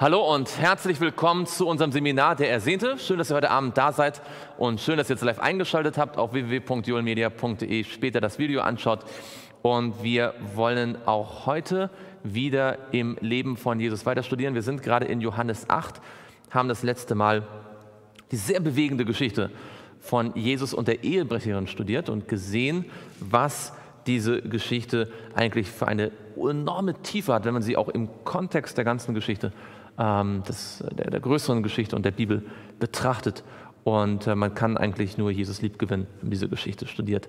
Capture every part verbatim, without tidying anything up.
Hallo und herzlich willkommen zu unserem Seminar Der Ersehnte. Schön, dass ihr heute Abend da seid und schön, dass ihr jetzt live eingeschaltet habt auf w w w punkt joel media punkt de, später das Video anschaut. Und wir wollen auch heute wieder im Leben von Jesus weiter studieren. Wir sind gerade in Johannes acht, haben das letzte Mal die sehr bewegende Geschichte von Jesus und der Ehebrecherin studiert und gesehen, was diese Geschichte eigentlich für eine enorme Tiefe hat, wenn man sie auch im Kontext der ganzen Geschichte Das, der, der größeren Geschichte und der Bibel betrachtet. Und äh, man kann eigentlich nur Jesus lieb gewinnen, wenn man diese Geschichte studiert.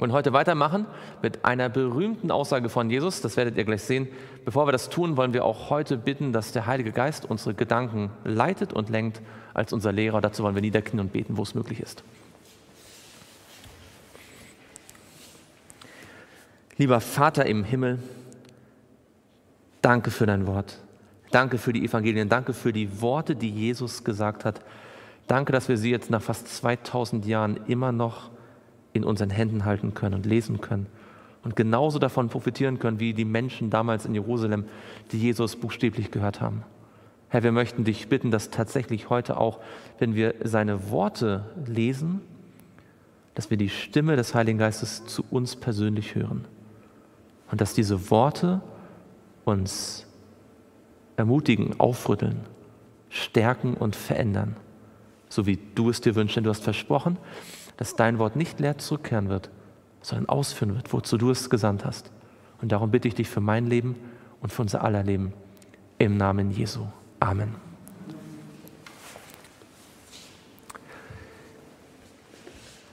Und heute weitermachen mit einer berühmten Aussage von Jesus. Das werdet ihr gleich sehen. Bevor wir das tun, wollen wir auch heute bitten, dass der Heilige Geist unsere Gedanken leitet und lenkt als unser Lehrer. Dazu wollen wir niederknien und beten, wo es möglich ist. Lieber Vater im Himmel, danke für dein Wort. Danke für die Evangelien, danke für die Worte, die Jesus gesagt hat. Danke, dass wir sie jetzt nach fast zweitausend Jahren immer noch in unseren Händen halten können und lesen können und genauso davon profitieren können, wie die Menschen damals in Jerusalem, die Jesus buchstäblich gehört haben. Herr, wir möchten dich bitten, dass tatsächlich heute auch, wenn wir seine Worte lesen, dass wir die Stimme des Heiligen Geistes zu uns persönlich hören und dass diese Worte uns ermutigen, aufrütteln, stärken und verändern, so wie du es dir wünschst. Denn du hast versprochen, dass dein Wort nicht leer zurückkehren wird, sondern ausführen wird, wozu du es gesandt hast. Und darum bitte ich dich für mein Leben und für unser aller Leben. Im Namen Jesu. Amen.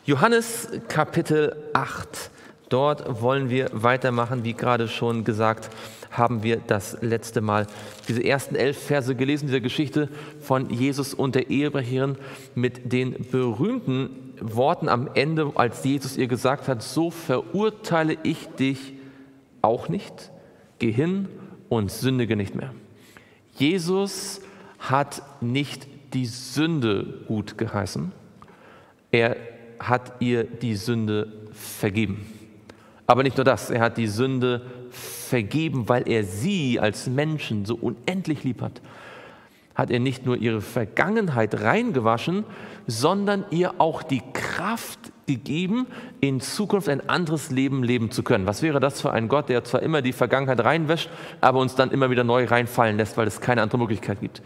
Johannes Kapitel acht. Dort wollen wir weitermachen, wie gerade schon gesagt haben wir das letzte Mal diese ersten elf Verse gelesen, dieser Geschichte von Jesus und der Ehebrecherin mit den berühmten Worten am Ende, als Jesus ihr gesagt hat, so verurteile ich dich auch nicht, geh hin und sündige nicht mehr. Jesus hat nicht die Sünde gut geheißen, er hat ihr die Sünde vergeben. Aber nicht nur das, er hat die Sünde vergeben, weil er sie als Menschen so unendlich lieb hat. Hat er nicht nur ihre Vergangenheit reingewaschen, sondern ihr auch die Kraft gegeben, in Zukunft ein anderes Leben leben zu können. Was wäre das für ein Gott, der zwar immer die Vergangenheit reinwäscht, aber uns dann immer wieder neu reinfallen lässt, weil es keine andere Möglichkeit gibt.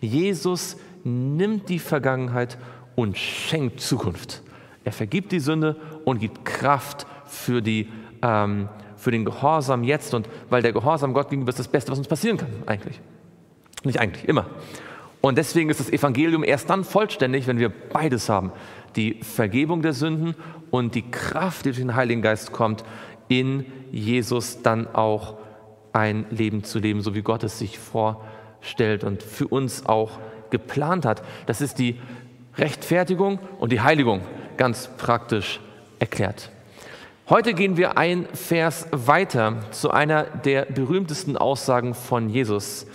Jesus nimmt die Vergangenheit und schenkt Zukunft. Er vergibt die Sünde und gibt Kraft für die ähm, für den Gehorsam jetzt, und weil der Gehorsam Gott gegenüber ist das Beste, was uns passieren kann, eigentlich. Nicht eigentlich, immer. Und deswegen ist das Evangelium erst dann vollständig, wenn wir beides haben. Die Vergebung der Sünden und die Kraft, die durch den Heiligen Geist kommt, in Jesus dann auch ein Leben zu leben, so wie Gott es sich vorstellt und für uns auch geplant hat. Das ist die Rechtfertigung und die Heiligung, ganz praktisch erklärt. Heute gehen wir ein Vers weiter zu einer der berühmtesten Aussagen von Jesus.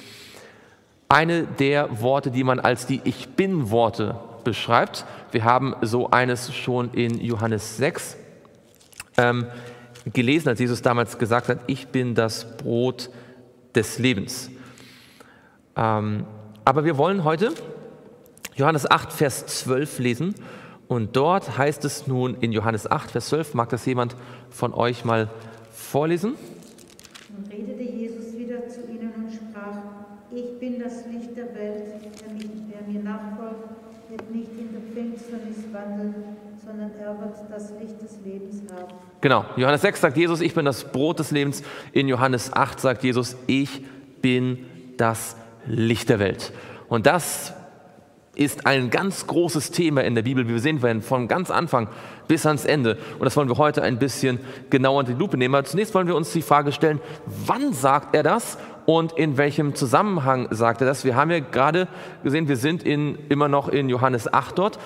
Eine der Worte, die man als die Ich-Bin-Worte beschreibt. Wir haben so eines schon in Johannes sechs ähm, gelesen, als Jesus damals gesagt hat, ich bin das Brot des Lebens. Ähm, aber wir wollen heute Johannes acht, Vers zwölf lesen. Und dort heißt es nun in Johannes acht, Vers zwölf, mag das jemand von euch mal vorlesen? Und redete Jesus wieder zu ihnen und sprach, ich bin das Licht der Welt, wer, mich, wer mir nachfolgt, wird nicht in der Finsternis wandeln, sondern er wird das Licht des Lebens haben. Genau, Johannes sechs sagt Jesus, ich bin das Brot des Lebens. In Johannes acht sagt Jesus, ich bin das Licht der Welt. Und das ist ein ganz großes Thema in der Bibel, wie wir sehen werden, von ganz Anfang bis ans Ende. Und das wollen wir heute ein bisschen genauer unter die Lupe nehmen. Aber zunächst wollen wir uns die Frage stellen, wann sagt er das und in welchem Zusammenhang sagt er das? Wir haben ja gerade gesehen, wir sind in, immer noch in Johannes acht dort.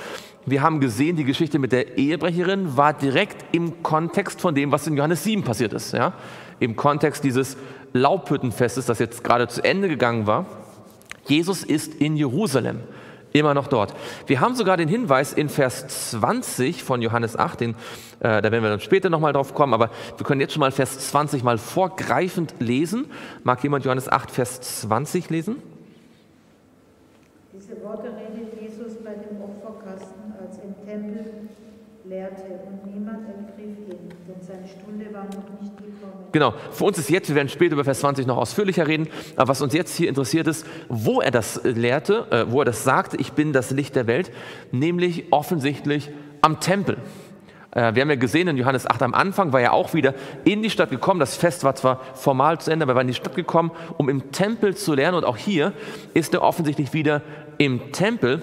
Wir haben gesehen, die Geschichte mit der Ehebrecherin war direkt im Kontext von dem, was in Johannes sieben passiert ist. Ja? Im Kontext dieses Laubhüttenfestes, das jetzt gerade zu Ende gegangen war. Jesus ist in Jerusalem. Immer noch dort. Wir haben sogar den Hinweis in Vers zwanzig von Johannes acht, den, äh, da werden wir dann später nochmal drauf kommen, aber wir können jetzt schon mal Vers zwanzig mal vorgreifend lesen. Mag jemand Johannes acht, Vers zwanzig lesen? Diese Worte redet Jesus bei dem Opferkasten, als im Tempel lehrte und niemand ergriff ihn, denn seine Stunde war noch nicht gekommen. Genau, für uns ist jetzt, wir werden später über Vers zwanzig noch ausführlicher reden, aber was uns jetzt hier interessiert ist, wo er das lehrte, äh, wo er das sagte, ich bin das Licht der Welt, nämlich offensichtlich am Tempel. Äh, wir haben ja gesehen, in Johannes acht am Anfang war er auch wieder in die Stadt gekommen, das Fest war zwar formal zu Ende, aber er war in die Stadt gekommen, um im Tempel zu lernen, und auch hier ist er offensichtlich wieder im Tempel.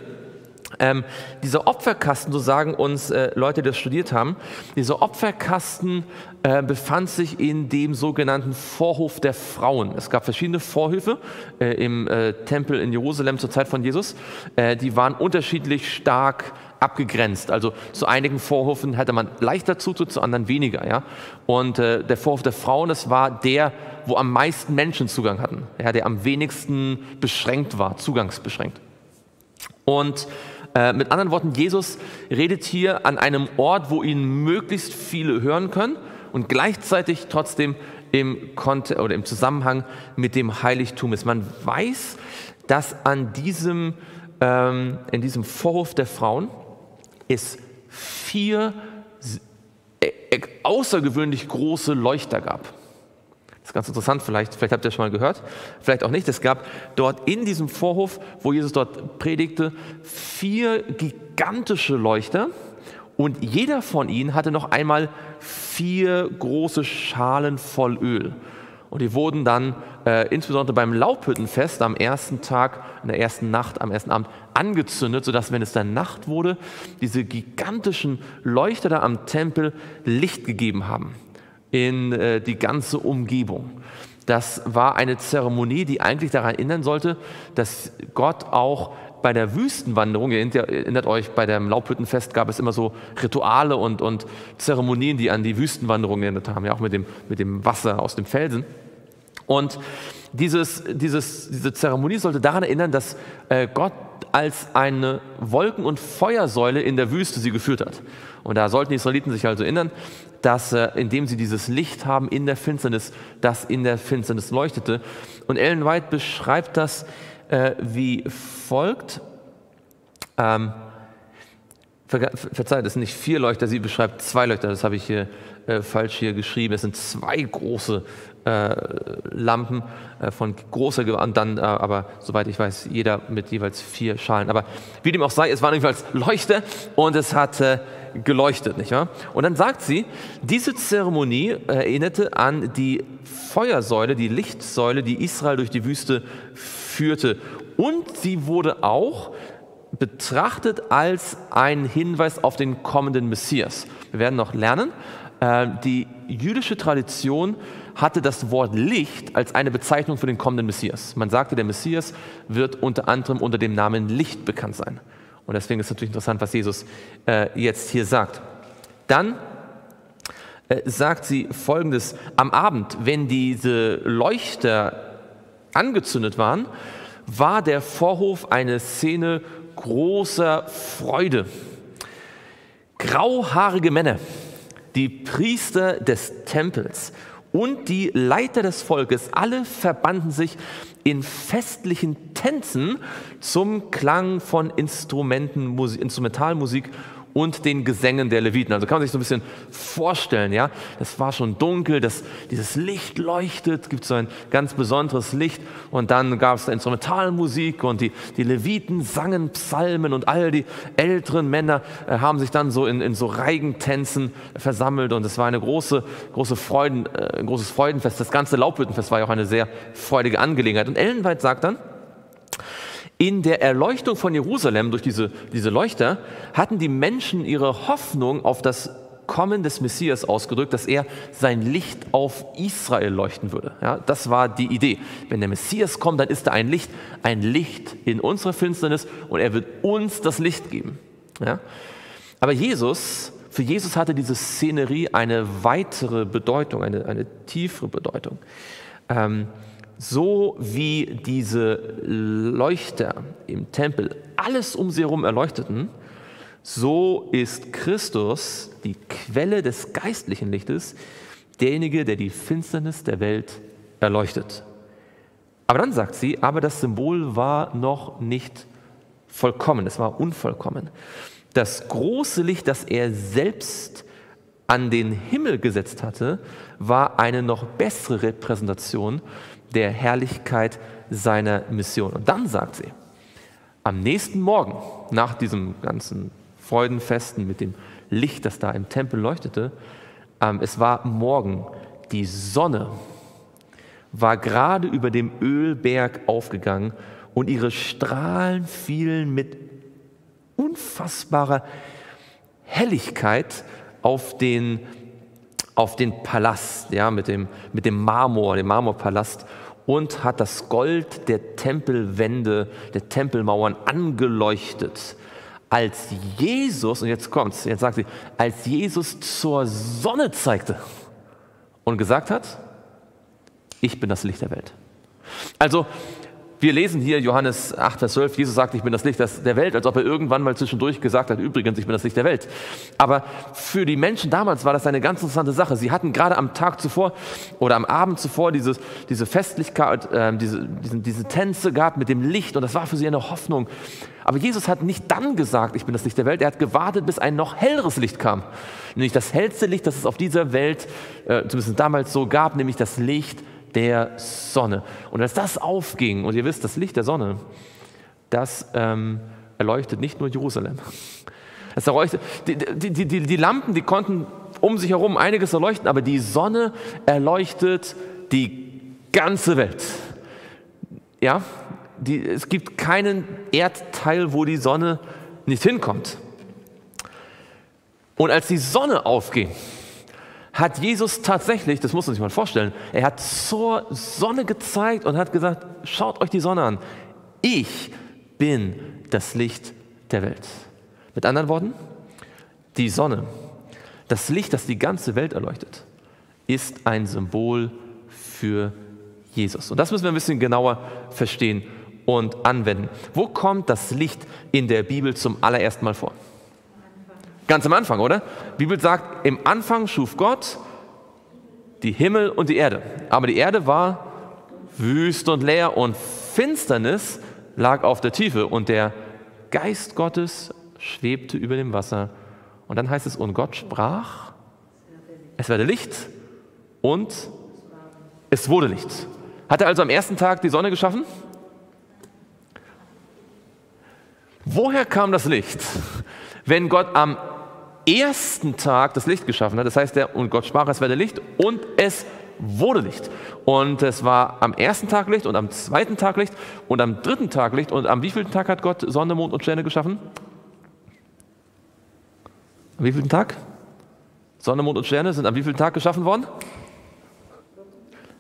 Ähm, dieser Opferkasten, so sagen uns äh, Leute, die das studiert haben, dieser Opferkasten äh, befand sich in dem sogenannten Vorhof der Frauen. Es gab verschiedene Vorhöfe äh, im äh, Tempel in Jerusalem zur Zeit von Jesus. Äh, die waren unterschiedlich stark abgegrenzt. Also zu einigen Vorhöfen hatte man leichter Zutritt, zu anderen weniger. Ja? Und äh, der Vorhof der Frauen, das war der, wo am meisten Menschen Zugang hatten, ja, der am wenigsten beschränkt war, zugangsbeschränkt. Und Äh, mit anderen Worten, Jesus redet hier an einem Ort, wo ihn möglichst viele hören können und gleichzeitig trotzdem im, Konte oder im Zusammenhang mit dem Heiligtum ist. Man weiß, dass an diesem, ähm, in diesem Vorhof der Frauen es vier außergewöhnlich große Leuchter gab. Das ist ganz interessant, vielleicht, vielleicht habt ihr das schon mal gehört, vielleicht auch nicht. Es gab dort in diesem Vorhof, wo Jesus dort predigte, vier gigantische Leuchter, und jeder von ihnen hatte noch einmal vier große Schalen voll Öl. Und die wurden dann äh, insbesondere beim Laubhüttenfest am ersten Tag, in der ersten Nacht, am ersten Abend angezündet, sodass, wenn es dann Nacht wurde, diese gigantischen Leuchter da am Tempel Licht gegeben haben in äh, die ganze Umgebung. Das war eine Zeremonie, die eigentlich daran erinnern sollte, dass Gott auch bei der Wüstenwanderung, ihr erinnert euch, bei dem Laubhüttenfest gab es immer so Rituale und, und Zeremonien, die an die Wüstenwanderung erinnert haben, ja auch mit dem, mit dem Wasser aus dem Felsen. Und dieses, dieses, diese Zeremonie sollte daran erinnern, dass äh, Gott als eine Wolken- und Feuersäule in der Wüste sie geführt hat. Und da sollten die Israeliten sich also erinnern, dass äh, indem sie dieses Licht haben in der Finsternis, das in der Finsternis leuchtete. Und Ellen White beschreibt das äh, wie folgt. Ähm, ver verzeiht, es sind nicht vier Leuchter, sie beschreibt zwei Leuchter. Das habe ich hier äh, falsch hier geschrieben. Es sind zwei große äh, Lampen äh, von großer Gewalt, und dann äh, aber, soweit ich weiß, jeder mit jeweils vier Schalen. Aber wie dem auch sei, es waren jeweils Leuchter und es hat äh, geleuchtet, nicht wahr? Und dann sagt sie, diese Zeremonie erinnerte an die Feuersäule, die Lichtsäule, die Israel durch die Wüste führte. Und sie wurde auch betrachtet als ein Hinweis auf den kommenden Messias. Wir werden noch lernen, die jüdische Tradition hatte das Wort Licht als eine Bezeichnung für den kommenden Messias. Man sagte, der Messias wird unter anderem unter dem Namen Licht bekannt sein. Und deswegen ist es natürlich interessant, was Jesus äh, jetzt hier sagt. Dann äh, sagt sie Folgendes. Am Abend, wenn diese Leuchter angezündet waren, war der Vorhof eine Szene großer Freude. Grauhaarige Männer, die Priester des Tempels und die Leiter des Volkes, alle verbanden sich in festlichen Tänzen zum Klang von Instrumenten, Musik, Instrumentalmusik und den Gesängen der Leviten. Also kann man sich so ein bisschen vorstellen, ja, das war schon dunkel, das, dieses Licht leuchtet, gibt so ein ganz besonderes Licht, und dann gab es Instrumentalmusik und die, die Leviten sangen Psalmen, und all die älteren Männer äh, haben sich dann so in, in so Reigentänzen versammelt, und es war eine große, große Freuden, äh, ein großes Freudenfest. Das ganze Laubhüttenfest war ja auch eine sehr freudige Angelegenheit. Und Ellen White sagt dann, in der Erleuchtung von Jerusalem durch diese, diese Leuchter hatten die Menschen ihre Hoffnung auf das Kommen des Messias ausgedrückt, dass er sein Licht auf Israel leuchten würde. Ja, das war die Idee. Wenn der Messias kommt, dann ist da ein Licht, ein Licht in unserer Finsternis, und er wird uns das Licht geben. Ja? Aber Jesus, für Jesus hatte diese Szenerie eine weitere Bedeutung, eine, eine tiefere Bedeutung. Ähm, So wie diese Leuchter im Tempel alles um sie herum erleuchteten, so ist Christus die Quelle des geistlichen Lichtes, derjenige, der die Finsternis der Welt erleuchtet. Aber dann sagt sie, aber das Symbol war noch nicht vollkommen, es war unvollkommen. Das große Licht, das er selbst an den Himmel gesetzt hatte, war eine noch bessere Repräsentation der Herrlichkeit seiner Mission. Und dann sagt sie, am nächsten Morgen, nach diesem ganzen Freudenfesten mit dem Licht, das da im Tempel leuchtete, ähm, es war morgen, die Sonne war gerade über dem Ölberg aufgegangen und ihre Strahlen fielen mit unfassbarer Helligkeit auf den, auf den Palast, ja, mit dem, mit dem Marmor, dem Marmorpalast, und hat das Gold der Tempelwände, der Tempelmauern angeleuchtet. Als Jesus, und jetzt kommt's, jetzt sagt sie, als Jesus zur Sonne zeigte und gesagt hat, ich bin das Licht der Welt. Also, wir lesen hier Johannes acht, Vers zwölf, Jesus sagt, ich bin das Licht der Welt, als ob er irgendwann mal zwischendurch gesagt hat, übrigens, ich bin das Licht der Welt. Aber für die Menschen damals war das eine ganz interessante Sache. Sie hatten gerade am Tag zuvor oder am Abend zuvor dieses, diese Festlichkeit, äh, diese, diese, diese Tänze gehabt mit dem Licht, und das war für sie eine Hoffnung. Aber Jesus hat nicht dann gesagt, ich bin das Licht der Welt, er hat gewartet, bis ein noch helleres Licht kam. Nämlich das hellste Licht, das es auf dieser Welt, äh, zumindest damals so gab, nämlich das Licht der Sonne. Und als das aufging, und ihr wisst, das Licht der Sonne, das ähm, erleuchtet nicht nur Jerusalem. Das erleuchtet, die, die, die, die Lampen, die konnten um sich herum einiges erleuchten, aber die Sonne erleuchtet die ganze Welt. Ja, die, es gibt keinen Erdteil, wo die Sonne nicht hinkommt. Und als die Sonne aufging, hat Jesus tatsächlich, das muss man sich mal vorstellen, er hat zur Sonne gezeigt und hat gesagt, schaut euch die Sonne an, ich bin das Licht der Welt. Mit anderen Worten, die Sonne, das Licht, das die ganze Welt erleuchtet, ist ein Symbol für Jesus. Und das müssen wir ein bisschen genauer verstehen und anwenden. Wo kommt das Licht in der Bibel zum allerersten Mal vor? Ganz am Anfang, oder? Die Bibel sagt, im Anfang schuf Gott die Himmel und die Erde. Aber die Erde war wüst und leer und Finsternis lag auf der Tiefe und der Geist Gottes schwebte über dem Wasser. Und dann heißt es, und Gott sprach, es werde Licht und es wurde Licht. Hat er also am ersten Tag die Sonne geschaffen? Woher kam das Licht, wenn Gott am ersten Tag das Licht geschaffen hat? Das heißt, der, und Gott sprach, es werde Licht und es wurde Licht. Und es war am ersten Tag Licht und am zweiten Tag Licht und am dritten Tag Licht. Und am wievielten Tag hat Gott Sonne, Mond und Sterne geschaffen? Am wievielten Tag? Sonne, Mond und Sterne sind am wievielten Tag geschaffen worden?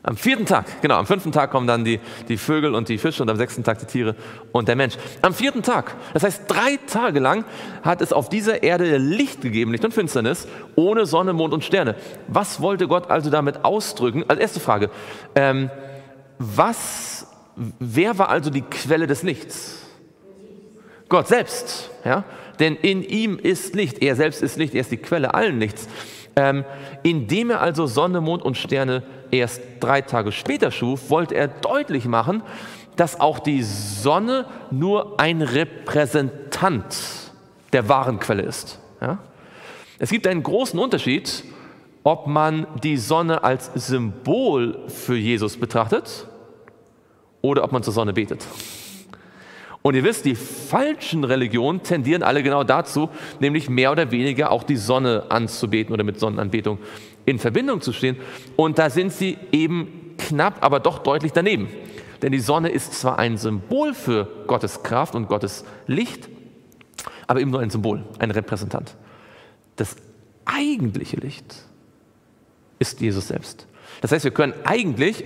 Am vierten Tag, genau, am fünften Tag kommen dann die, die Vögel und die Fische und am sechsten Tag die Tiere und der Mensch. Am vierten Tag, das heißt drei Tage lang hat es auf dieser Erde Licht gegeben, Licht und Finsternis, ohne Sonne, Mond und Sterne. Was wollte Gott also damit ausdrücken? Als erste Frage, ähm, was, wer war also die Quelle des Lichts? Gott selbst, ja? Denn in ihm ist Licht, er selbst ist Licht, er ist die Quelle allen Lichts. Ähm, indem er also Sonne, Mond und Sterne erst drei Tage später schuf, wollte er deutlich machen, dass auch die Sonne nur ein Repräsentant der wahren Quelle ist. Ja? Es gibt einen großen Unterschied, ob man die Sonne als Symbol für Jesus betrachtet oder ob man zur Sonne betet. Und ihr wisst, die falschen Religionen tendieren alle genau dazu, nämlich mehr oder weniger auch die Sonne anzubeten oder mit Sonnenanbetung in Verbindung zu stehen. Und da sind sie eben knapp, aber doch deutlich daneben. Denn die Sonne ist zwar ein Symbol für Gottes Kraft und Gottes Licht, aber eben nur ein Symbol, ein Repräsentant. Das eigentliche Licht ist Jesus selbst. Das heißt, wir können eigentlich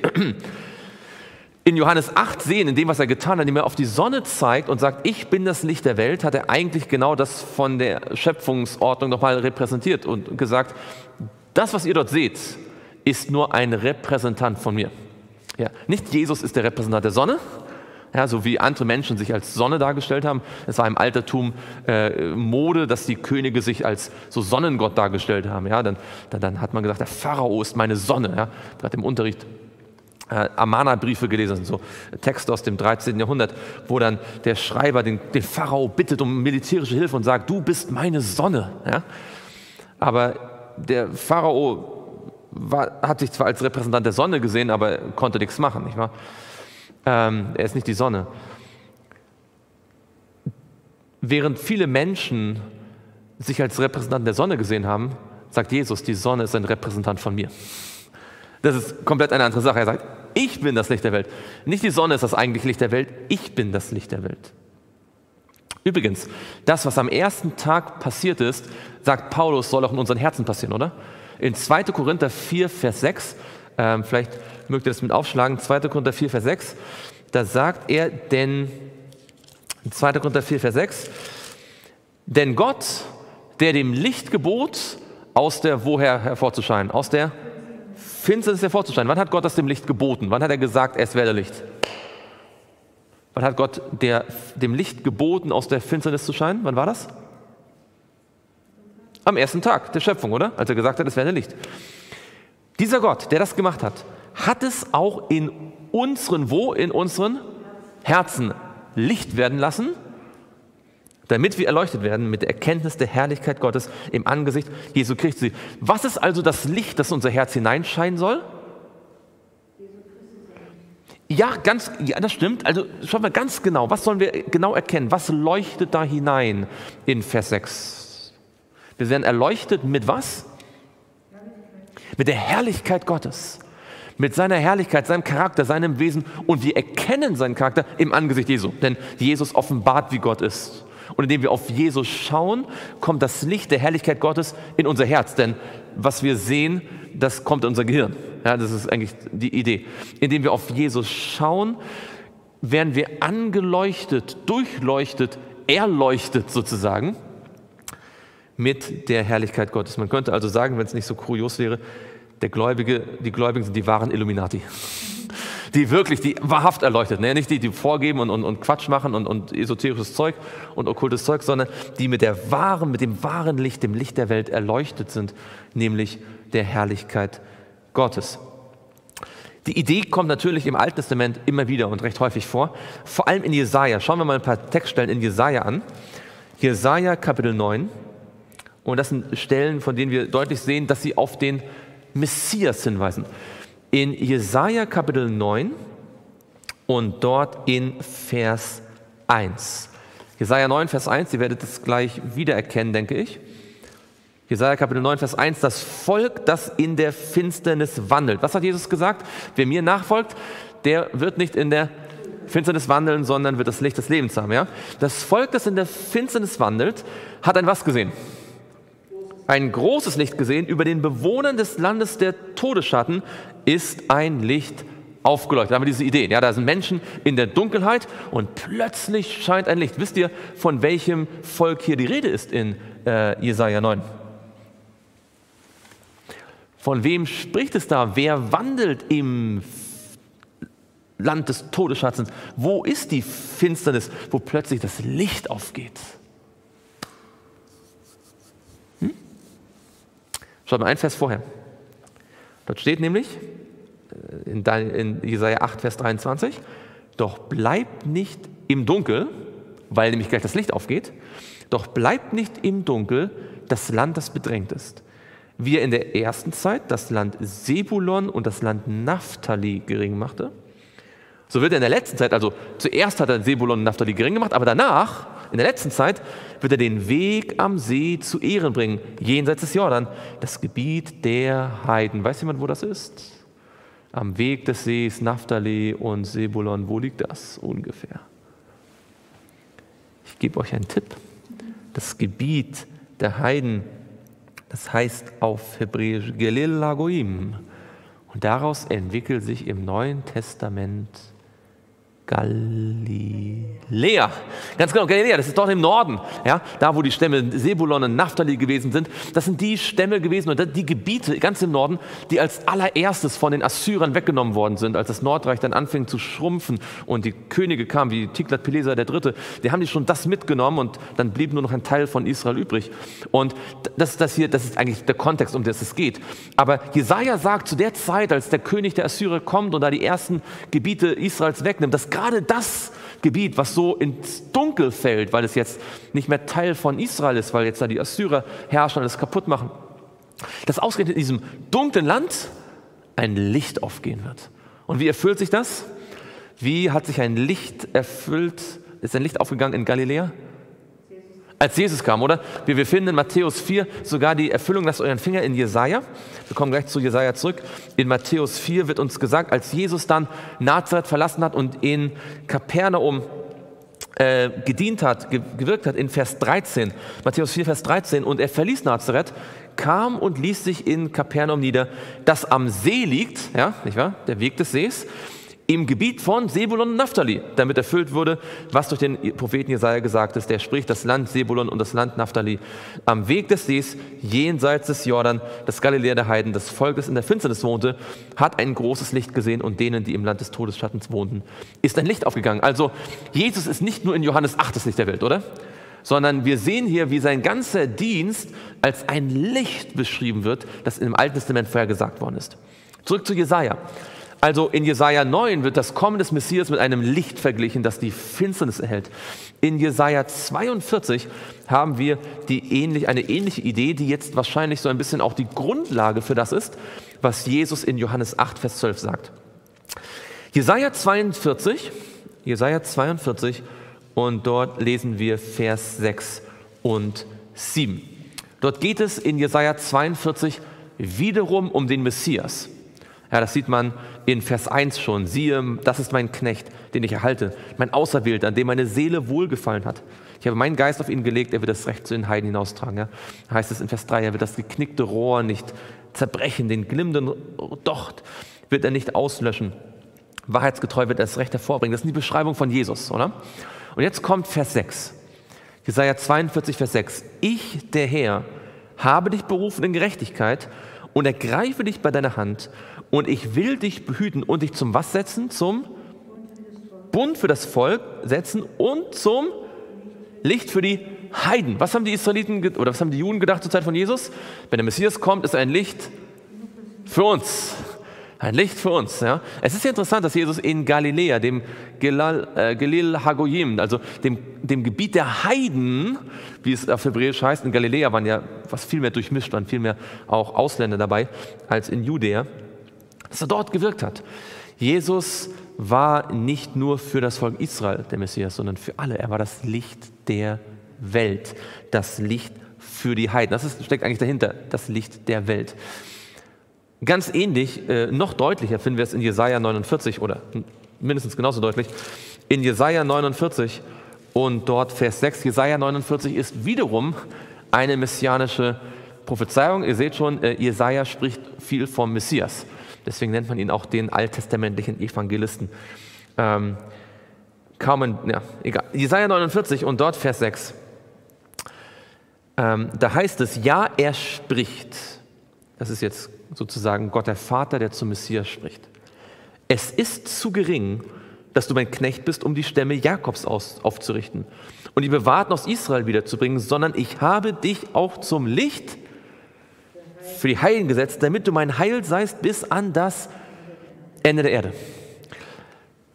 in Johannes acht sehen, in dem, was er getan hat, indem er auf die Sonne zeigt und sagt, ich bin das Licht der Welt, hat er eigentlich genau das von der Schöpfungsordnung nochmal repräsentiert und gesagt, das, was ihr dort seht, ist nur ein Repräsentant von mir. Ja, nicht Jesus ist der Repräsentant der Sonne, ja, so wie andere Menschen sich als Sonne dargestellt haben. Es war im Altertum äh, Mode, dass die Könige sich als so Sonnengott dargestellt haben. Ja, dann, dann, dann hat man gesagt, der Pharao ist meine Sonne, ja, gerade im Unterricht. äh, Amarna-Briefe gelesen, so Texte aus dem dreizehnten Jahrhundert, wo dann der Schreiber den, den Pharao bittet um militärische Hilfe und sagt, du bist meine Sonne. Ja? Aber der Pharao war, hat sich zwar als Repräsentant der Sonne gesehen, aber konnte nichts machen, nicht wahr? Ähm, er ist nicht die Sonne. Während viele Menschen sich als Repräsentanten der Sonne gesehen haben, sagt Jesus, die Sonne ist ein Repräsentant von mir. Das ist komplett eine andere Sache. Er sagt, ich bin das Licht der Welt. Nicht die Sonne ist das eigentliche Licht der Welt, ich bin das Licht der Welt. Übrigens, das, was am ersten Tag passiert ist, sagt Paulus, soll auch in unseren Herzen passieren, oder? In zweiter Korinther vier, Vers sechs, äh, vielleicht mögt ihr das mit aufschlagen, zweiter Korinther vier, Vers sechs, da sagt er, denn, in zweiter Korinther vier, Vers sechs, denn Gott, der dem Licht gebot, aus der woher hervorzuscheinen? Aus der Finsternis hervorzuscheinen. Wann hat Gott das dem Licht geboten? Wann hat er gesagt, es werde Licht? Wann hat Gott der, dem Licht geboten, aus der Finsternis zu scheinen? Wann war das? Am ersten Tag der Schöpfung, oder? Als er gesagt hat, es werde Licht. Dieser Gott, der das gemacht hat, hat es auch in unseren, wo? In unseren Herzen Licht werden lassen, damit wir erleuchtet werden mit der Erkenntnis der Herrlichkeit Gottes im Angesicht Jesu Christi. Was ist also das Licht, das in unser Herz hineinscheinen soll? Ja, ganz, ja, das stimmt. Also schauen wir ganz genau, was sollen wir genau erkennen? Was leuchtet da hinein in Vers sechs? Wir werden erleuchtet mit was? Mit der Herrlichkeit Gottes. Mit seiner Herrlichkeit, seinem Charakter, seinem Wesen. Und wir erkennen seinen Charakter im Angesicht Jesu. Denn Jesus offenbart, wie Gott ist. Und indem wir auf Jesus schauen, kommt das Licht der Herrlichkeit Gottes in unser Herz. Denn was wir sehen, das kommt in unser Gehirn. Ja, das ist eigentlich die Idee. Indem wir auf Jesus schauen, werden wir angeleuchtet, durchleuchtet, erleuchtet sozusagen mit der Herrlichkeit Gottes. Man könnte also sagen, wenn es nicht so kurios wäre, der Gläubige, die Gläubigen sind die wahren Illuminati. Die wirklich, die wahrhaft erleuchtet. Ne? Nicht die, die vorgeben und, und, und Quatsch machen und, und esoterisches Zeug und okkultes Zeug, sondern die mit der wahren, mit dem wahren Licht, dem Licht der Welt erleuchtet sind, nämlich der Herrlichkeit Gottes. Die Idee kommt natürlich im Alten Testament immer wieder und recht häufig vor. Vor allem in Jesaja. Schauen wir mal ein paar Textstellen in Jesaja an. Jesaja Kapitel neun. Und das sind Stellen, von denen wir deutlich sehen, dass sie auf den Messias hinweisen. In Jesaja Kapitel neun und dort in Vers eins. Jesaja neun, Vers eins, ihr werdet es gleich wiedererkennen, denke ich. Jesaja Kapitel neun, Vers eins, das Volk, das in der Finsternis wandelt. Was hat Jesus gesagt? Wer mir nachfolgt, der wird nicht in der Finsternis wandeln, sondern wird das Licht des Lebens haben. Ja? Das Volk, das in der Finsternis wandelt, hat ein was gesehen? Ein großes Licht gesehen, über den Bewohnern des Landes der Todesschatten ist ein Licht aufgeleuchtet. Da haben wir diese Ideen. Ja, da sind Menschen in der Dunkelheit und plötzlich scheint ein Licht. Wisst ihr, von welchem Volk hier die Rede ist in äh, Jesaja neun? Von wem spricht es da? Wer wandelt im Land des Todesschattens? Wo ist die Finsternis, wo plötzlich das Licht aufgeht? Schaut mal ein Vers vorher. Dort steht nämlich in Jesaja acht, Vers dreiundzwanzig, doch bleibt nicht im Dunkel, weil nämlich gleich das Licht aufgeht, doch bleibt nicht im Dunkel das Land, das bedrängt ist. Wie er in der ersten Zeit das Land Sebulon und das Land Naphtali gering machte, so wird er in der letzten Zeit, also zuerst hat er Sebulon und Naphtali gering gemacht, aber danach, in der letzten Zeit, wird er den Weg am See zu Ehren bringen, jenseits des Jordan, das Gebiet der Heiden. Weiß jemand, wo das ist? Am Weg des Sees, Naphtali und Sebulon, wo liegt das ungefähr? Ich gebe euch einen Tipp. Das Gebiet der Heiden, das heißt auf Hebräisch Gelil Hagoyim. Und daraus entwickelt sich im Neuen Testament Galiläa. Ganz genau, Galiläa, das ist dort im Norden. Ja, da, wo die Stämme Sebulon und Naphtali gewesen sind. Das sind die Stämme gewesen und die Gebiete ganz im Norden, die als allererstes von den Assyrern weggenommen worden sind, als das Nordreich dann anfing zu schrumpfen und die Könige kamen, wie Tiglath-Pileser der Dritte. Die haben die schon das mitgenommen und dann blieb nur noch ein Teil von Israel übrig. Und das, das hier, das ist eigentlich der Kontext, um den es geht. Aber Jesaja sagt, zu der Zeit, als der König der Assyrer kommt und da die ersten Gebiete Israels wegnimmt, das gerade das Gebiet, was so ins Dunkel fällt, weil es jetzt nicht mehr Teil von Israel ist, weil jetzt da die Assyrer herrschen und es kaputt machen, dass ausgerechnet in diesem dunklen Land ein Licht aufgehen wird. Und wie erfüllt sich das? Wie hat sich ein Licht erfüllt? Ist ein Licht aufgegangen in Galiläa? Als Jesus kam, oder? Wir, wir finden in Matthäus vier sogar die Erfüllung, lasst euren Finger in Jesaja. Wir kommen gleich zu Jesaja zurück. In Matthäus vier wird uns gesagt, als Jesus dann Nazareth verlassen hat und in Kapernaum äh, gedient hat, gewirkt hat, in Vers dreizehn. Matthäus vier, Vers dreizehn. Und er verließ Nazareth, kam und ließ sich in Kapernaum nieder, das am See liegt, ja, nicht wahr? Der Weg des Sees, im Gebiet von Sebulon und Naphtali, damit erfüllt wurde, was durch den Propheten Jesaja gesagt ist. Der spricht, das Land Sebulon und das Land Naphtali am Weg des Sees, jenseits des Jordan, das Galiläa der Heiden, das Volk, das in der Finsternis wohnte, hat ein großes Licht gesehen und denen, die im Land des Todesschattens wohnten, ist ein Licht aufgegangen. Also Jesus ist nicht nur in Johannes acht das Licht der Welt, oder? Sondern wir sehen hier, wie sein ganzer Dienst als ein Licht beschrieben wird, das im Alten Testament vorher gesagt worden ist. Zurück zu Jesaja. Also in Jesaja neun wird das Kommen des Messias mit einem Licht verglichen, das die Finsternis erhält. In Jesaja zweiundvierzig haben wir die ähnlich, eine ähnliche Idee, die jetzt wahrscheinlich so ein bisschen auch die Grundlage für das ist, was Jesus in Johannes acht, Vers zwölf sagt. Jesaja zweiundvierzig, Jesaja zweiundvierzig, und dort lesen wir Vers sechs und sieben. Dort geht es in Jesaja zweiundvierzig wiederum um den Messias. Ja, das sieht man in Vers eins schon. Siehe, das ist mein Knecht, den ich erhalte, mein Auserwählter, an dem meine Seele wohlgefallen hat. Ich habe meinen Geist auf ihn gelegt, er wird das Recht zu den Heiden hinaustragen. Ja? Heißt es in Vers drei, er wird das geknickte Rohr nicht zerbrechen, den glimmenden Docht wird er nicht auslöschen. Wahrheitsgetreu wird er das Recht hervorbringen. Das ist die Beschreibung von Jesus, oder? Und jetzt kommt Vers sechs. Jesaja zweiundvierzig, Vers sechs. Ich, der Herr, habe dich berufen in Gerechtigkeit und ergreife dich bei deiner Hand. Und ich will dich behüten und dich zum was setzen? Zum Bund für das Volk setzen und zum Licht für die Heiden. Was haben die Israeliten oder was haben die Juden gedacht zur Zeit von Jesus? Wenn der Messias kommt, ist ein Licht für uns. Ein Licht für uns. Ja. Es ist ja interessant, dass Jesus in Galiläa, dem Gelal, äh, Gelil Hagoyim, also dem, dem Gebiet der Heiden, wie es auf Hebräisch heißt, in Galiläa waren ja was viel mehr durchmischt, waren viel mehr auch Ausländer dabei als in Judäa, dass er dort gewirkt hat. Jesus war nicht nur für das Volk Israel der Messias, sondern für alle. Er war das Licht der Welt, das Licht für die Heiden. Das ist, steckt eigentlich dahinter, das Licht der Welt. Ganz ähnlich, äh, noch deutlicher finden wir es in Jesaja neunundvierzig, oder mindestens genauso deutlich, in Jesaja neunundvierzig und dort Vers sechs. Jesaja neunundvierzig ist wiederum eine messianische Prophezeiung. Ihr seht schon, äh, Jesaja spricht viel vom Messias. Deswegen nennt man ihn auch den alttestamentlichen Evangelisten. Ähm, kaum ein, ja, egal. Jesaja neunundvierzig und dort Vers sechs. Ähm, da heißt es, ja, er spricht. Das ist jetzt sozusagen Gott der Vater, der zum Messias spricht. Es ist zu gering, dass du mein Knecht bist, um die Stämme Jakobs aus, aufzurichten und die Bewahrten aus Israel wiederzubringen, sondern ich habe dich auch zum Licht für die Heiligen gesetzt, damit du mein Heil seist bis an das Ende der Erde.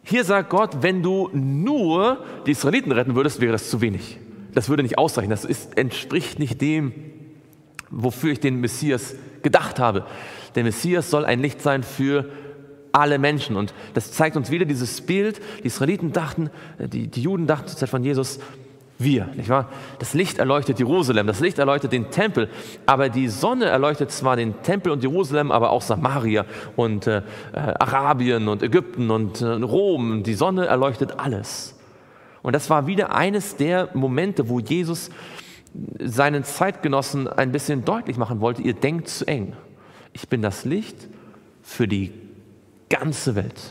Hier sagt Gott, wenn du nur die Israeliten retten würdest, wäre das zu wenig. Das würde nicht ausreichen, das ist, entspricht nicht dem, wofür ich den Messias gedacht habe. Der Messias soll ein Licht sein für alle Menschen. Und das zeigt uns wieder dieses Bild, die Israeliten dachten, die, die Juden dachten zur Zeit von Jesus, wir, nicht wahr? Das Licht erleuchtet Jerusalem, das Licht erleuchtet den Tempel, aber die Sonne erleuchtet zwar den Tempel und Jerusalem, aber auch Samaria und äh, Arabien und Ägypten und äh, Rom. Die Sonne erleuchtet alles. Und das war wieder eines der Momente, wo Jesus seinen Zeitgenossen ein bisschen deutlich machen wollte, ihr denkt zu eng. Ich bin das Licht für die ganze Welt.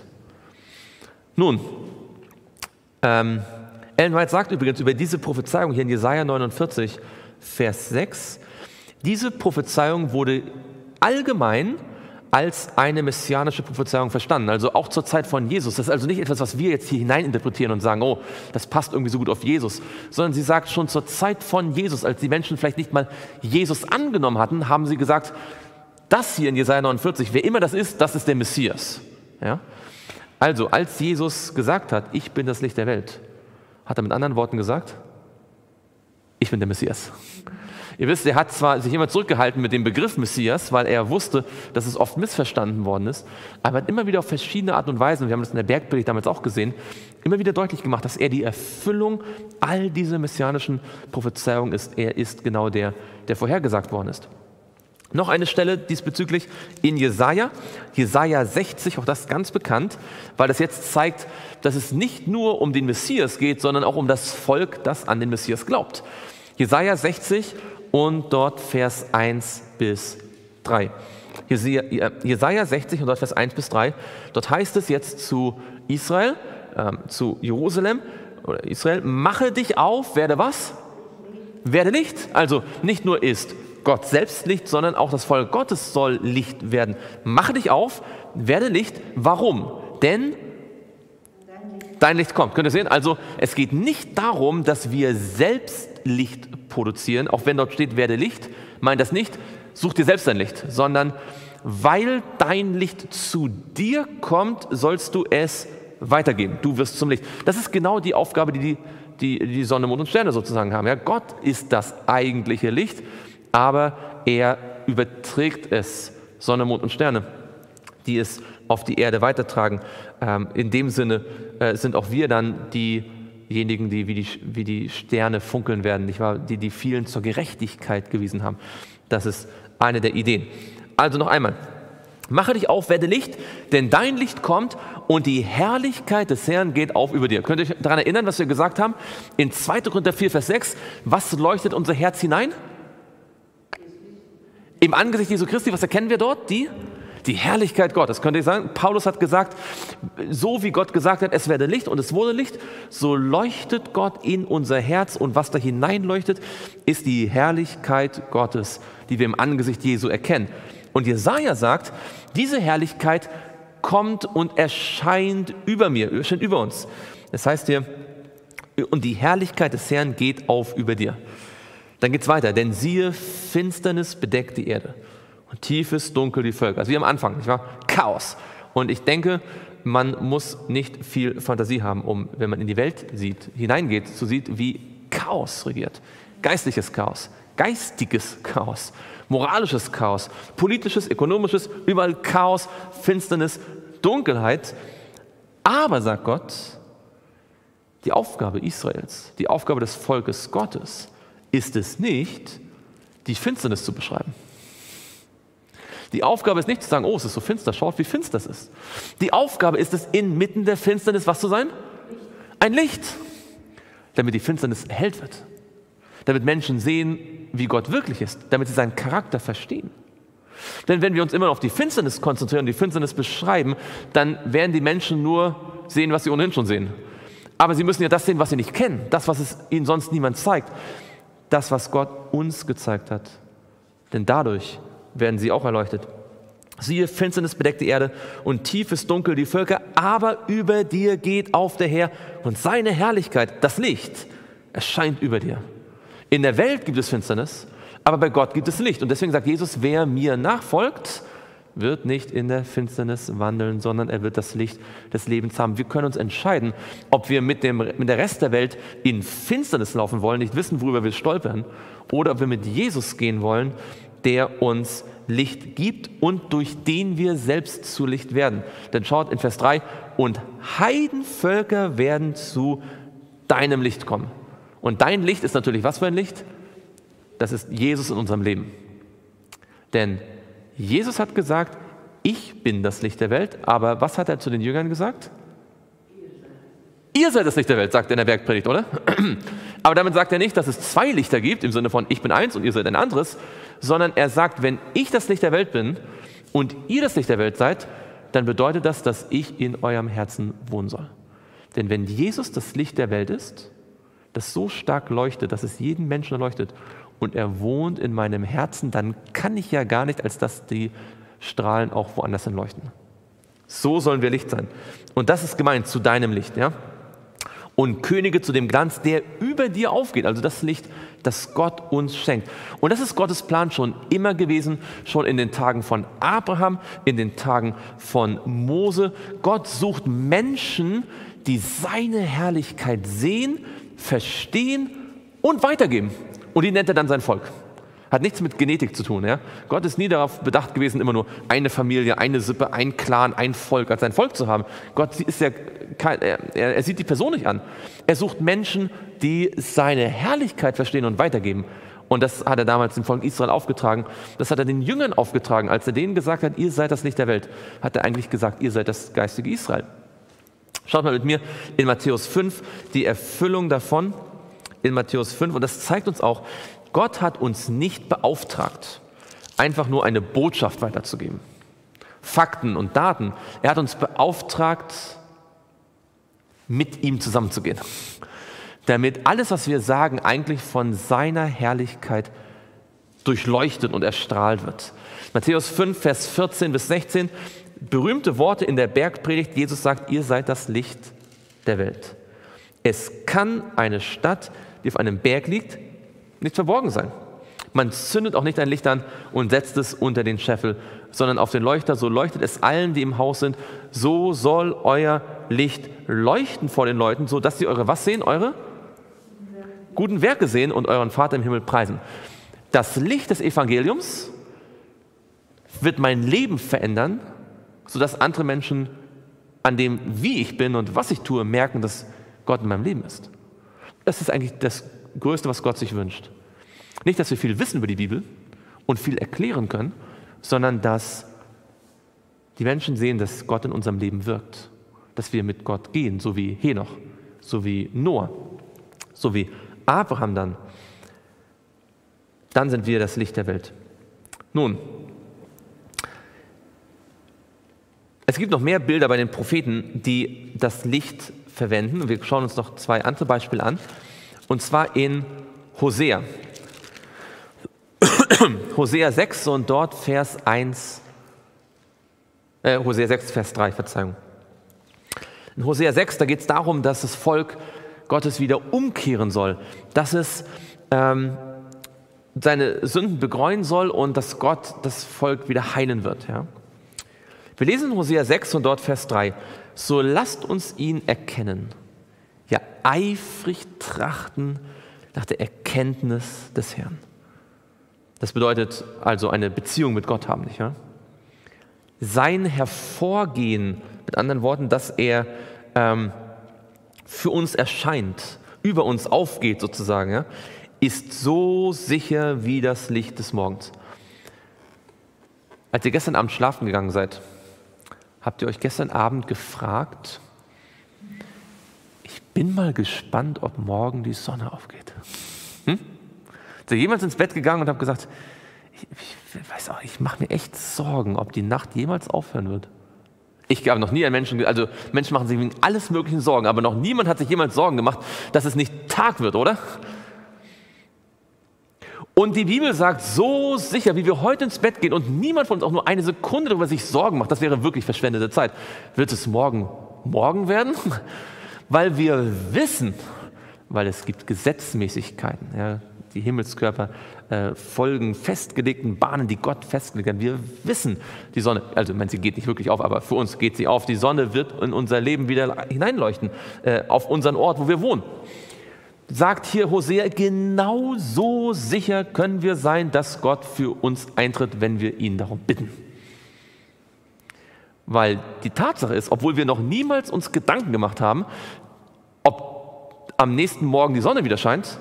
Nun, Ähm, Ellen White sagt übrigens über diese Prophezeiung hier in Jesaja neunundvierzig, Vers sechs, diese Prophezeiung wurde allgemein als eine messianische Prophezeiung verstanden, also auch zur Zeit von Jesus. Das ist also nicht etwas, was wir jetzt hier hineininterpretieren und sagen, oh, das passt irgendwie so gut auf Jesus, sondern sie sagt, schon zur Zeit von Jesus, als die Menschen vielleicht nicht mal Jesus angenommen hatten, haben sie gesagt, das hier in Jesaja neunundvierzig, wer immer das ist, das ist der Messias. Ja? Also, als Jesus gesagt hat, ich bin das Licht der Welt, hat er mit anderen Worten gesagt, ich bin der Messias. Ihr wisst, er hat zwar sich immer zurückgehalten mit dem Begriff Messias, weil er wusste, dass es oft missverstanden worden ist, aber hat immer wieder auf verschiedene Art und Weisen, wir haben das in der Bergpredigt damals auch gesehen, immer wieder deutlich gemacht, dass er die Erfüllung all dieser messianischen Prophezeiungen ist. Er ist genau der, der vorhergesagt worden ist. Noch eine Stelle diesbezüglich in Jesaja, Jesaja sechzig, auch das ganz bekannt, weil das jetzt zeigt, dass es nicht nur um den Messias geht, sondern auch um das Volk, das an den Messias glaubt. Jesaja sechzig, und dort Vers eins bis drei. Jesaja sechzig und dort Vers eins bis drei. Dort heißt es jetzt zu Israel, äh, zu Jerusalem, oder Israel, mache dich auf, werde was? Werde Licht. Also nicht nur ist Gott selbst Licht, sondern auch das Volk Gottes soll Licht werden. Mache dich auf, werde Licht. Warum? Denn dein Licht kommt. Könnt ihr sehen? Also es geht nicht darum, dass wir selbst Licht produzieren, auch wenn dort steht, werde Licht, meint das nicht, such dir selbst dein Licht, sondern weil dein Licht zu dir kommt, sollst du es weitergeben. Du wirst zum Licht. Das ist genau die Aufgabe, die die, die, die Sonne, Mond und Sterne sozusagen haben. Ja, Gott ist das eigentliche Licht, aber er überträgt es, Sonne, Mond und Sterne, die es auf die Erde weitertragen. Ähm, in dem Sinne äh, sind auch wir dann diejenigen, die wie, die wie die Sterne funkeln werden, nicht wahr? Die die vielen zur Gerechtigkeit gewiesen haben. Das ist eine der Ideen. Also noch einmal, mache dich auf, werde Licht, denn dein Licht kommt und die Herrlichkeit des Herrn geht auf über dir. Könnt ihr euch daran erinnern, was wir gesagt haben? In zweiter Korinther vier, Vers sechs, was leuchtet unser Herz hinein? Im Angesicht Jesu Christi, was erkennen wir dort? Die Die Herrlichkeit Gottes, könnt ihr sagen, Paulus hat gesagt, so wie Gott gesagt hat, es werde Licht und es wurde Licht, so leuchtet Gott in unser Herz und was da hineinleuchtet, ist die Herrlichkeit Gottes, die wir im Angesicht Jesu erkennen. Und Jesaja sagt, diese Herrlichkeit kommt und erscheint über mir, erscheint über uns. Das heißt hier, und die Herrlichkeit des Herrn geht auf über dir. Dann geht es weiter, denn siehe, Finsternis bedeckt die Erde. Und tiefes Dunkel die Völker. Also wie am Anfang, nicht wahr? Chaos. Und ich denke, man muss nicht viel Fantasie haben, um, wenn man in die Welt sieht, hineingeht, zu sieht, wie Chaos regiert. Geistliches Chaos, geistiges Chaos, moralisches Chaos, politisches, ökonomisches, überall Chaos, Finsternis, Dunkelheit. Aber, sagt Gott, die Aufgabe Israels, die Aufgabe des Volkes Gottes ist es nicht, die Finsternis zu beschreiben. Die Aufgabe ist nicht zu sagen, oh, es ist so finster, schaut, wie finster es ist. Die Aufgabe ist es, inmitten der Finsternis was zu sein? Ein Licht, damit die Finsternis erhellt wird. Damit Menschen sehen, wie Gott wirklich ist, damit sie seinen Charakter verstehen. Denn wenn wir uns immer auf die Finsternis konzentrieren und die Finsternis beschreiben, dann werden die Menschen nur sehen, was sie ohnehin schon sehen. Aber sie müssen ja das sehen, was sie nicht kennen, das, was es ihnen sonst niemand zeigt. Das, was Gott uns gezeigt hat. Denn dadurch werden sie auch erleuchtet. Siehe, Finsternis bedeckt die Erde und tiefes Dunkel die Völker, aber über dir geht auf der Herr und seine Herrlichkeit, das Licht, erscheint über dir. In der Welt gibt es Finsternis, aber bei Gott gibt es Licht. Und deswegen sagt Jesus, wer mir nachfolgt, wird nicht in der Finsternis wandeln, sondern er wird das Licht des Lebens haben. Wir können uns entscheiden, ob wir mit dem, mit der Rest der Welt in Finsternis laufen wollen, nicht wissen, worüber wir stolpern, oder ob wir mit Jesus gehen wollen, der uns Licht gibt und durch den wir selbst zu Licht werden. Denn schaut in Vers drei, und Heidenvölker werden zu deinem Licht kommen. Und dein Licht ist natürlich was für ein Licht? Das ist Jesus in unserem Leben. Denn Jesus hat gesagt, ich bin das Licht der Welt, aber was hat er zu den Jüngern gesagt? Ihr seid das Licht der Welt, sagt er in der Bergpredigt, oder? Aber damit sagt er nicht, dass es zwei Lichter gibt, im Sinne von ich bin eins und ihr seid ein anderes, sondern er sagt, wenn ich das Licht der Welt bin und ihr das Licht der Welt seid, dann bedeutet das, dass ich in eurem Herzen wohnen soll. Denn wenn Jesus das Licht der Welt ist, das so stark leuchtet, dass es jeden Menschen erleuchtet, und er wohnt in meinem Herzen, dann kann ich ja gar nicht, als dass die Strahlen auch woanders hin leuchten. So sollen wir Licht sein. Und das ist gemeint, zu deinem Licht. Ja? Und Könige zu dem Glanz, der über dir aufgeht. Also das Licht, das Gott uns schenkt. Und das ist Gottes Plan schon immer gewesen, schon in den Tagen von Abraham, in den Tagen von Mose. Gott sucht Menschen, die seine Herrlichkeit sehen, verstehen und weitergeben. Und die nennt er dann sein Volk. Hat nichts mit Genetik zu tun. Ja? Gott ist nie darauf bedacht gewesen, immer nur eine Familie, eine Sippe, ein Clan, ein Volk als sein Volk zu haben. Gott ist ja kein, er, er sieht die Person nicht an. Er sucht Menschen, die seine Herrlichkeit verstehen und weitergeben. Und das hat er damals dem Volk Israel aufgetragen. Das hat er den Jüngern aufgetragen. Als er denen gesagt hat, ihr seid das Licht der Welt, hat er eigentlich gesagt, ihr seid das geistige Israel. Schaut mal mit mir in Matthäus fünf, die Erfüllung davon in Matthäus fünf. Und das zeigt uns auch, Gott hat uns nicht beauftragt, einfach nur eine Botschaft weiterzugeben. Fakten und Daten. Er hat uns beauftragt, mit ihm zusammenzugehen. Damit alles, was wir sagen, eigentlich von seiner Herrlichkeit durchleuchtet und erstrahlt wird. Matthäus fünf, Vers vierzehn bis sechzehn. Berühmte Worte in der Bergpredigt. Jesus sagt, ihr seid das Licht der Welt. Es kann eine Stadt, die auf einem Berg liegt, nicht verborgen sein. Man zündet auch nicht ein Licht an und setzt es unter den Scheffel, sondern auf den Leuchter, so leuchtet es allen, die im Haus sind. So soll euer Licht leuchten vor den Leuten, sodass sie eure, was sehen? Eure guten Werke sehen und euren Vater im Himmel preisen. Das Licht des Evangeliums wird mein Leben verändern, sodass andere Menschen an dem, wie ich bin und was ich tue, merken, dass Gott in meinem Leben ist. Das ist eigentlich das Größte, was Gott sich wünscht. Nicht, dass wir viel wissen über die Bibel und viel erklären können, sondern dass die Menschen sehen, dass Gott in unserem Leben wirkt. Dass wir mit Gott gehen, so wie Henoch, so wie Noah, so wie Abraham dann. Dann sind wir das Licht der Welt. Nun, es gibt noch mehr Bilder bei den Propheten, die das Licht verwenden. Wir schauen uns noch zwei andere Beispiele an. Und zwar in Hosea. Hosea sechs und dort Vers eins. Äh, Hosea sechs, Vers drei, Verzeihung. In Hosea sechs, da geht es darum, dass das Volk Gottes wieder umkehren soll. Dass es ähm, seine Sünden bereuen soll und dass Gott das Volk wieder heilen wird. Ja? Wir lesen in Hosea sechs und dort Vers drei. So lasst uns ihn erkennen. Ja, eifrig trachten nach der Erkenntnis des Herrn. Das bedeutet also eine Beziehung mit Gott haben, nicht wahr? Sein Hervorgehen, mit anderen Worten, dass er ähm, für uns erscheint, über uns aufgeht sozusagen, ja, ist so sicher wie das Licht des Morgens. Als ihr gestern Abend schlafen gegangen seid, habt ihr euch gestern Abend gefragt, ich bin mal gespannt, ob morgen die Sonne aufgeht. Hm? Ist ihr jemals ins Bett gegangen und habt gesagt, ich, ich weiß auch, ich mache mir echt Sorgen, ob die Nacht jemals aufhören wird. Ich habe noch nie einen Menschen, also Menschen machen sich wegen alles möglichen Sorgen, aber noch niemand hat sich jemals Sorgen gemacht, dass es nicht Tag wird, oder? Und die Bibel sagt, so sicher, wie wir heute ins Bett gehen und niemand von uns auch nur eine Sekunde darüber sich Sorgen macht, das wäre wirklich verschwendete Zeit. Wird es morgen, morgen werden? Weil wir wissen, weil es gibt Gesetzmäßigkeiten, ja, die Himmelskörper äh, folgen festgelegten Bahnen, die Gott festgelegt hat. Wir wissen, die Sonne, also ich meine, sie geht nicht wirklich auf, aber für uns geht sie auf. Die Sonne wird in unser Leben wieder hineinleuchten, äh, auf unseren Ort, wo wir wohnen. Sagt hier Hosea, genau so sicher können wir sein, dass Gott für uns eintritt, wenn wir ihn darum bitten. Weil die Tatsache ist, obwohl wir noch niemals uns Gedanken gemacht haben, ob am nächsten Morgen die Sonne wieder scheint,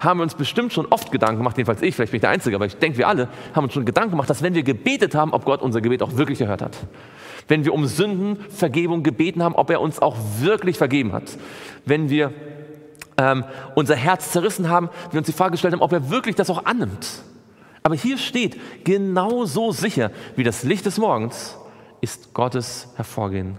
haben wir uns bestimmt schon oft Gedanken gemacht, jedenfalls ich, vielleicht bin ich der Einzige, aber ich denke, wir alle haben uns schon Gedanken gemacht, dass wenn wir gebetet haben, ob Gott unser Gebet auch wirklich erhört hat. Wenn wir um Sündenvergebung gebeten haben, ob er uns auch wirklich vergeben hat. Wenn wir ähm, unser Herz zerrissen haben, wir uns die Frage gestellt haben, ob er wirklich das auch annimmt. Aber hier steht, genauso sicher wie das Licht des Morgens, ist Gottes Hervorgehen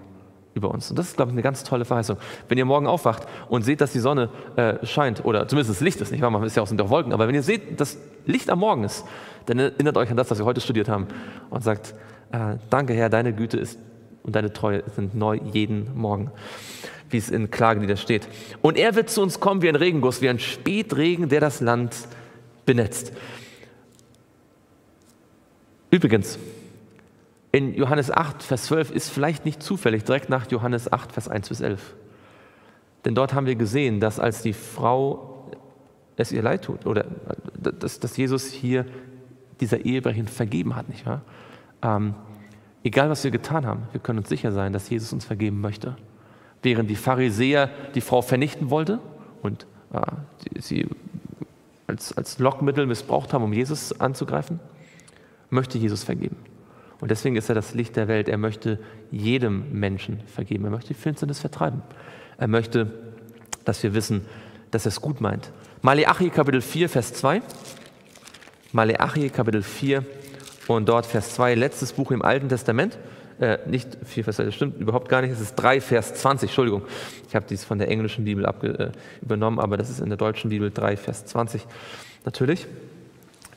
über uns. Und das ist, glaube ich, eine ganz tolle Verheißung. Wenn ihr morgen aufwacht und seht, dass die Sonne äh, scheint, oder zumindest das Licht ist, nicht wahr? Man ist ja auch in den Wolken, aber wenn ihr seht, dass Licht am Morgen ist, dann erinnert euch an das, was wir heute studiert haben und sagt, äh, danke Herr, deine Güte ist und deine Treue sind neu jeden Morgen, wie es in Klagelieder steht. Und er wird zu uns kommen wie ein Regenguss, wie ein Spätregen, der das Land benetzt. Übrigens, in Johannes acht, Vers zwölf ist vielleicht nicht zufällig direkt nach Johannes acht, Vers eins bis elf. Denn dort haben wir gesehen, dass als die Frau es ihr leid tut, oder dass, dass Jesus hier dieser Ehebrecherin vergeben hat, nicht wahr? Ähm, egal, was wir getan haben, wir können uns sicher sein, dass Jesus uns vergeben möchte. Während die Pharisäer die Frau vernichten wollte und äh, die, sie als, als Lockmittel missbraucht haben, um Jesus anzugreifen, möchte Jesus vergeben. Und deswegen ist er das Licht der Welt. Er möchte jedem Menschen vergeben. Er möchte die Finsternis vertreiben. Er möchte, dass wir wissen, dass er es gut meint. Maleachi Kapitel vier, Vers zwei. Maleachi Kapitel vier und dort Vers zwei, letztes Buch im Alten Testament. Äh, nicht vier Vers zwei, das stimmt überhaupt gar nicht. Es ist drei Vers zwanzig, Entschuldigung. Ich habe dies von der englischen Bibel abge, äh, übernommen, aber das ist in der deutschen Bibel drei Vers zwanzig. Natürlich,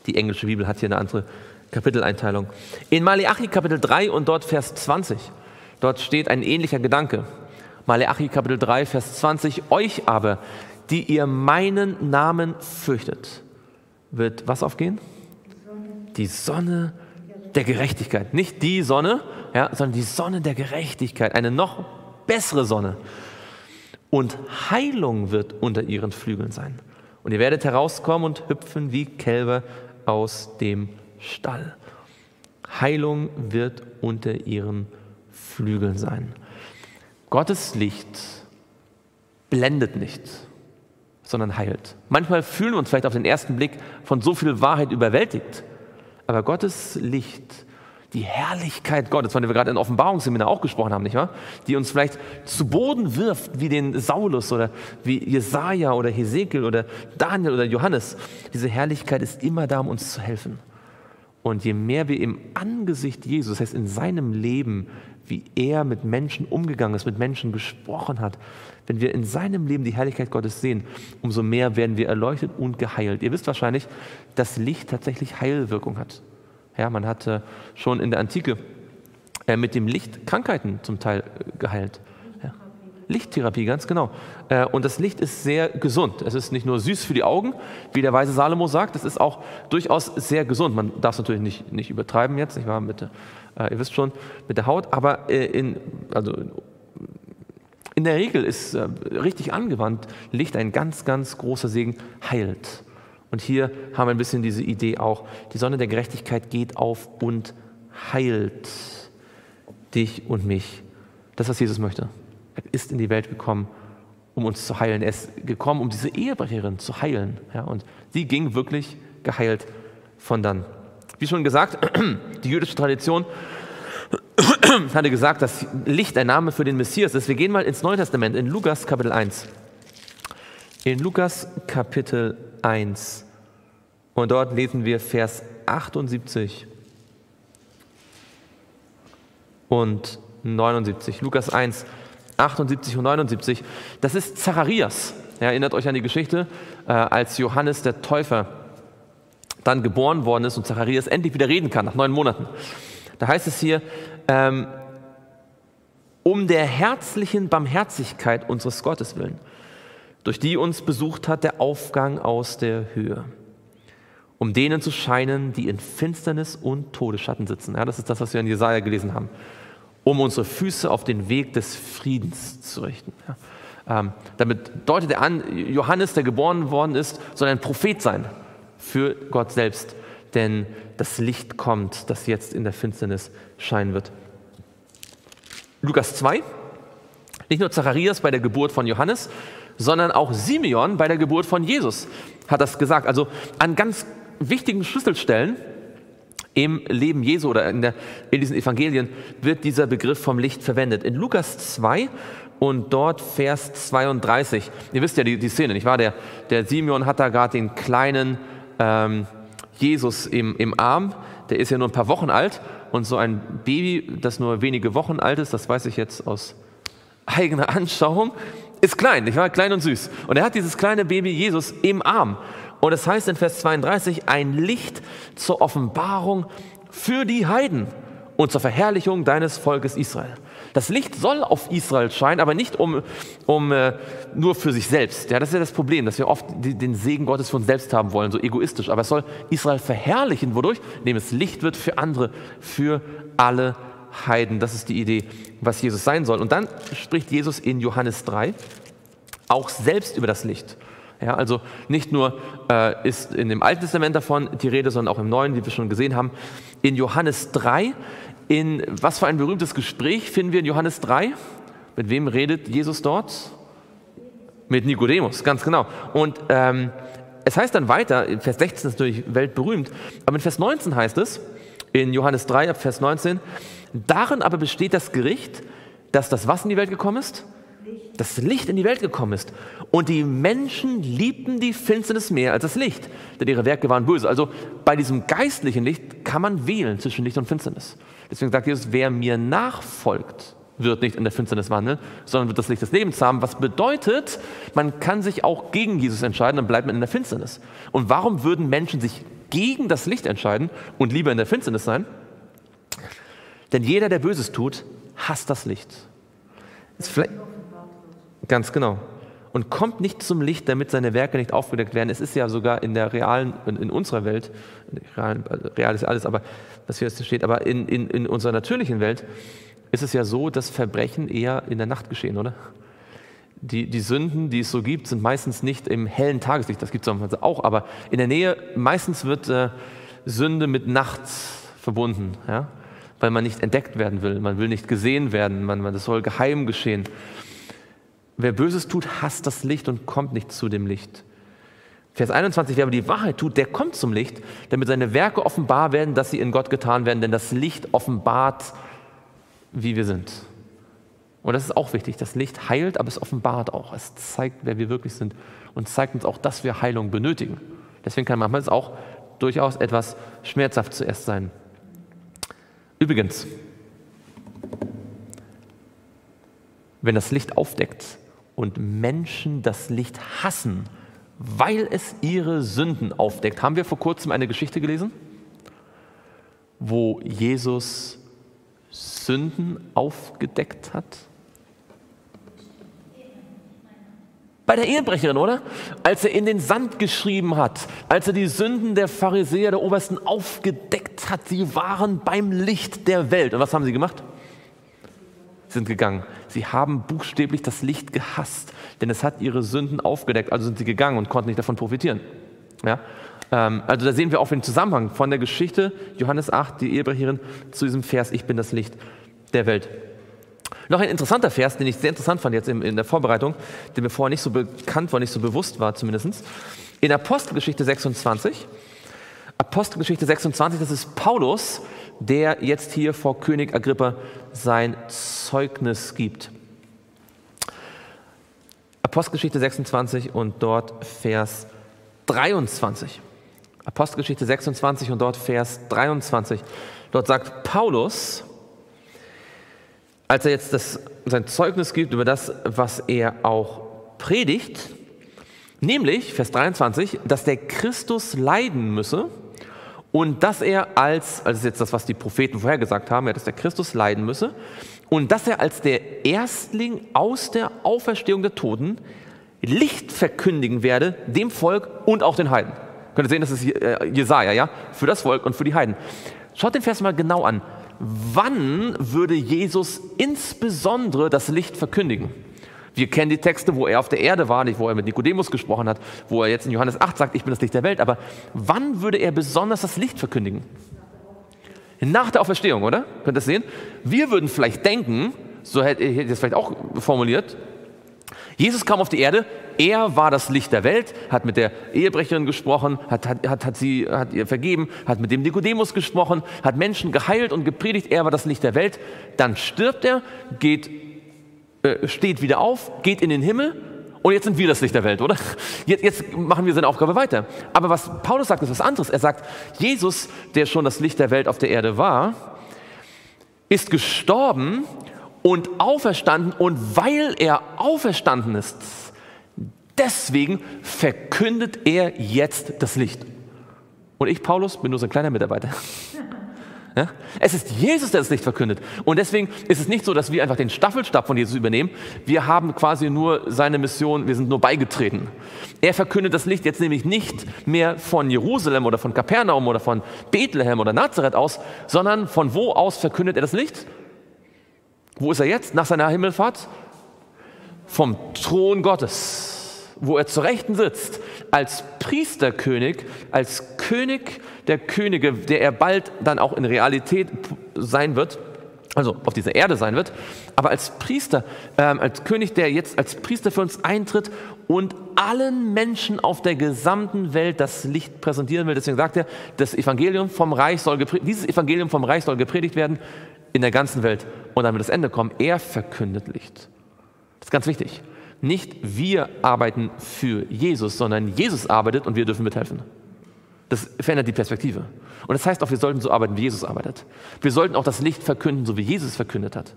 die englische Bibel hat hier eine andere Kapiteleinteilung. In Maleachi Kapitel drei und dort Vers zwanzig, dort steht ein ähnlicher Gedanke. Maleachi Kapitel drei, Vers zwanzig, euch aber, die ihr meinen Namen fürchtet, wird was aufgehen? Die Sonne der Gerechtigkeit. Nicht die Sonne, ja, sondern die Sonne der Gerechtigkeit, eine noch bessere Sonne. Und Heilung wird unter ihren Flügeln sein. Und ihr werdet herauskommen und hüpfen wie Kälber aus dem Stall. Heilung wird unter ihren Flügeln sein. Gottes Licht blendet nicht, sondern heilt. Manchmal fühlen wir uns vielleicht auf den ersten Blick von so viel Wahrheit überwältigt, aber Gottes Licht, die Herrlichkeit Gottes, von der wir gerade im Offenbarungsseminar auch gesprochen haben, nicht wahr? Die uns vielleicht zu Boden wirft, wie den Saulus oder wie Jesaja oder Hesekiel oder Daniel oder Johannes. Diese Herrlichkeit ist immer da, um uns zu helfen. Und je mehr wir im Angesicht Jesus, das heißt in seinem Leben, wie er mit Menschen umgegangen ist, mit Menschen gesprochen hat, wenn wir in seinem Leben die Herrlichkeit Gottes sehen, umso mehr werden wir erleuchtet und geheilt. Ihr wisst wahrscheinlich, dass Licht tatsächlich Heilwirkung hat. Ja, man hat äh, schon in der Antike äh, mit dem Licht Krankheiten zum Teil äh, geheilt. Ja. Lichttherapie, ganz genau. Äh, und das Licht ist sehr gesund. Es ist nicht nur süß für die Augen, wie der weise Salomo sagt, es ist auch durchaus sehr gesund. Man darf es natürlich nicht, nicht übertreiben jetzt, nicht wahr? Mit, äh, ihr wisst schon, mit der Haut. Aber äh, in, also in der Regel ist äh, richtig angewandt Licht ein ganz, ganz großer Segen, heilt. Und hier haben wir ein bisschen diese Idee auch. Die Sonne der Gerechtigkeit geht auf und heilt dich und mich. Das, was Jesus möchte. Er ist in die Welt gekommen, um uns zu heilen. Er ist gekommen, um diese Ehebrecherin zu heilen. Ja, und sie ging wirklich geheilt von dann. Wie schon gesagt, die jüdische Tradition hatte gesagt, dass Licht ein Name für den Messias ist. Wir gehen mal ins Neue Testament, in Lukas Kapitel eins. In Lukas Kapitel eins. Und dort lesen wir Vers achtundsiebzig und neunundsiebzig. Lukas eins, achtundsiebzig und neunundsiebzig. Das ist Zacharias. Ja, erinnert euch an die Geschichte, äh, als Johannes der Täufer dann geboren worden ist und Zacharias endlich wieder reden kann, nach neun Monaten. Da heißt es hier, ähm, um der herzlichen Barmherzigkeit unseres Gottes willen, durch die uns besucht hat der Aufgang aus der Höhe, um denen zu scheinen, die in Finsternis und Todesschatten sitzen. Ja, das ist das, was wir in Jesaja gelesen haben. Um unsere Füße auf den Weg des Friedens zu richten. Ja, ähm, damit deutet er an, Johannes, der geboren worden ist, soll ein Prophet sein für Gott selbst. Denn das Licht kommt, das jetzt in der Finsternis scheinen wird. Lukas zwei. Nicht nur Zacharias bei der Geburt von Johannes, sondern auch Simeon bei der Geburt von Jesus hat das gesagt. Also an ganz wichtigen Schlüsselstellen im Leben Jesu oder in, der, in diesen Evangelien wird dieser Begriff vom Licht verwendet. In Lukas zwei und dort Vers zweiunddreißig. Ihr wisst ja die, die Szene, nicht wahr? Der, der Simeon hat da gerade den kleinen ähm, Jesus im, im Arm. Der ist ja nur ein paar Wochen alt. Und so ein Baby, das nur wenige Wochen alt ist, das weiß ich jetzt aus eigene Anschauung ist klein, nicht wahr? Klein und süß. Und er hat dieses kleine Baby Jesus im Arm. Und es heißt in Vers zweiunddreißig, ein Licht zur Offenbarung für die Heiden und zur Verherrlichung deines Volkes Israel. Das Licht soll auf Israel scheinen, aber nicht um, um, äh, nur für sich selbst. Ja, das ist ja das Problem, dass wir oft die, den Segen Gottes für uns selbst haben wollen, so egoistisch. Aber es soll Israel verherrlichen, wodurch? Indem es Licht wird für andere, für alle Heiden. Das ist die Idee, was Jesus sein soll. Und dann spricht Jesus in Johannes drei auch selbst über das Licht. Ja, also nicht nur äh, ist in dem Alten Testament davon die Rede, sondern auch im Neuen, wie wir schon gesehen haben. In Johannes drei, in was für ein berühmtes Gespräch finden wir in Johannes drei? Mit wem redet Jesus dort? Mit Nicodemus, ganz genau. Und ähm, es heißt dann weiter, in Vers sechzehn ist natürlich weltberühmt, aber in Vers neunzehn heißt es, in Johannes drei, ab Vers neunzehn, darin aber besteht das Gericht, dass das was in die Welt gekommen ist? Das Licht in die Welt gekommen ist. Und die Menschen liebten die Finsternis mehr als das Licht, denn ihre Werke waren böse. Also bei diesem geistlichen Licht kann man wählen zwischen Licht und Finsternis. Deswegen sagt Jesus, wer mir nachfolgt, wird nicht in der Finsternis wandeln, sondern wird das Licht des Lebens haben. Was bedeutet, man kann sich auch gegen Jesus entscheiden, dann bleibt man in der Finsternis. Und warum würden Menschen sich gegen das Licht entscheiden und lieber in der Finsternis sein? Denn jeder, der Böses tut, hasst das Licht. Das ist vielleicht Ganz genau. Und kommt nicht zum Licht, damit seine Werke nicht aufgedeckt werden. Es ist ja sogar in der realen, in unserer Welt, real ist alles, aber was hier steht, aber in, in, in unserer natürlichen Welt ist es ja so, dass Verbrechen eher in der Nacht geschehen, oder? Die, die Sünden, die es so gibt, sind meistens nicht im hellen Tageslicht, das gibt es auch, aber in der Nähe, meistens wird äh, Sünde mit Nacht verbunden, ja? Weil man nicht entdeckt werden will, man will nicht gesehen werden, man, man, das soll geheim geschehen. Wer Böses tut, hasst das Licht und kommt nicht zu dem Licht. Vers einundzwanzig, wer aber die Wahrheit tut, der kommt zum Licht, damit seine Werke offenbar werden, dass sie in Gott getan werden, denn das Licht offenbart, wie wir sind. Und das ist auch wichtig, das Licht heilt, aber es offenbart auch. Es zeigt, wer wir wirklich sind und zeigt uns auch, dass wir Heilung benötigen. Deswegen kann manchmal es auch durchaus etwas schmerzhaft zuerst sein. Übrigens, wenn das Licht aufdeckt, und Menschen das Licht hassen, weil es ihre Sünden aufdeckt. Haben wir vor kurzem eine Geschichte gelesen, wo Jesus Sünden aufgedeckt hat? Bei der Ehebrecherin, oder? Als er in den Sand geschrieben hat, als er die Sünden der Pharisäer, der Obersten, aufgedeckt hat. Sie waren beim Licht der Welt. Und was haben sie gemacht? Sind gegangen. Sie haben buchstäblich das Licht gehasst, denn es hat ihre Sünden aufgedeckt, also sind sie gegangen und konnten nicht davon profitieren. Ja? Ähm, also da sehen wir auch den Zusammenhang von der Geschichte Johannes acht, die Ehebrecherin, zu diesem Vers, ich bin das Licht der Welt. Noch ein interessanter Vers, den ich sehr interessant fand jetzt in, in der Vorbereitung, der mir vorher nicht so bekannt war, nicht so bewusst war zumindest. In Apostelgeschichte sechsundzwanzig, Apostelgeschichte sechsundzwanzig, das ist Paulus, der jetzt hier vor König Agrippa sein Zeugnis gibt. Apostelgeschichte sechsundzwanzig und dort Vers dreiundzwanzig. Apostelgeschichte sechsundzwanzig und dort Vers dreiundzwanzig. Dort sagt Paulus, als er jetzt das, sein Zeugnis gibt über das, was er auch predigt, nämlich, Vers dreiundzwanzig, dass der Christus leiden müsse, und dass er als, also das ist jetzt das, was die Propheten vorhergesagt haben, ja, dass der Christus leiden müsse, und dass er als der Erstling aus der Auferstehung der Toten Licht verkündigen werde, dem Volk und auch den Heiden. Könnt ihr sehen, das ist Jesaja, ja? Für das Volk und für die Heiden. Schaut den Vers mal genau an. Wann würde Jesus insbesondere das Licht verkündigen? Wir kennen die Texte, wo er auf der Erde war, nicht wo er mit Nikodemus gesprochen hat, wo er jetzt in Johannes acht sagt, ich bin das Licht der Welt. Aber wann würde er besonders das Licht verkündigen? Nach der Auferstehung, oder? Könnt ihr das sehen? Wir würden vielleicht denken, so hätte ich das vielleicht auch formuliert, Jesus kam auf die Erde, er war das Licht der Welt, hat mit der Ehebrecherin gesprochen, hat, hat, hat, hat, sie, hat ihr vergeben, hat mit dem Nikodemus gesprochen, hat Menschen geheilt und gepredigt, er war das Licht der Welt. Dann stirbt er, geht steht wieder auf, geht in den Himmel und jetzt sind wir das Licht der Welt, oder? Jetzt, jetzt machen wir seine Aufgabe weiter. Aber was Paulus sagt, ist was anderes. Er sagt, Jesus, der schon das Licht der Welt auf der Erde war, ist gestorben und auferstanden. Und weil er auferstanden ist, deswegen verkündet er jetzt das Licht. Und ich, Paulus, bin nur so ein kleiner Mitarbeiter. Ja? Es ist Jesus, der das Licht verkündet. Und deswegen ist es nicht so, dass wir einfach den Staffelstab von Jesus übernehmen. Wir haben quasi nur seine Mission, wir sind nur beigetreten. Er verkündet das Licht jetzt nämlich nicht mehr von Jerusalem oder von Kapernaum oder von Bethlehem oder Nazareth aus, sondern von wo aus verkündet er das Licht? Wo ist er jetzt nach seiner Himmelfahrt? Vom Thron Gottes, wo er zu Rechten sitzt, als Priesterkönig, als König der Könige, der er bald dann auch in Realität sein wird, also auf dieser Erde sein wird, aber als Priester, ähm, als König, der jetzt als Priester für uns eintritt und allen Menschen auf der gesamten Welt das Licht präsentieren will. Deswegen sagt er, das Evangelium vom Reich soll gepredigt, dieses Evangelium vom Reich soll gepredigt werden in der ganzen Welt und dann wird das Ende kommen. Er verkündet Licht. Das ist ganz wichtig. Nicht wir arbeiten für Jesus, sondern Jesus arbeitet und wir dürfen mithelfen. Das verändert die Perspektive. Und das heißt auch, wir sollten so arbeiten, wie Jesus arbeitet. Wir sollten auch das Licht verkünden, so wie Jesus verkündet hat.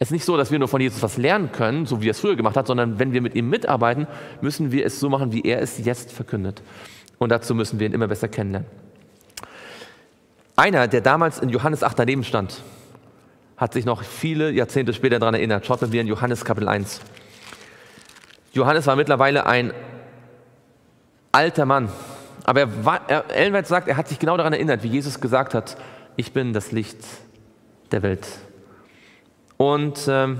Es ist nicht so, dass wir nur von Jesus was lernen können, so wie er es früher gemacht hat, sondern wenn wir mit ihm mitarbeiten, müssen wir es so machen, wie er es jetzt verkündet. Und dazu müssen wir ihn immer besser kennenlernen. Einer, der damals in Johannes acht daneben stand, hat sich noch viele Jahrzehnte später daran erinnert. Schaut mal, wir in Johannes Kapitel eins. Johannes war mittlerweile ein alter Mann. Aber er war, er, Ellen White sagt, er hat sich genau daran erinnert, wie Jesus gesagt hat, ich bin das Licht der Welt. Und ähm,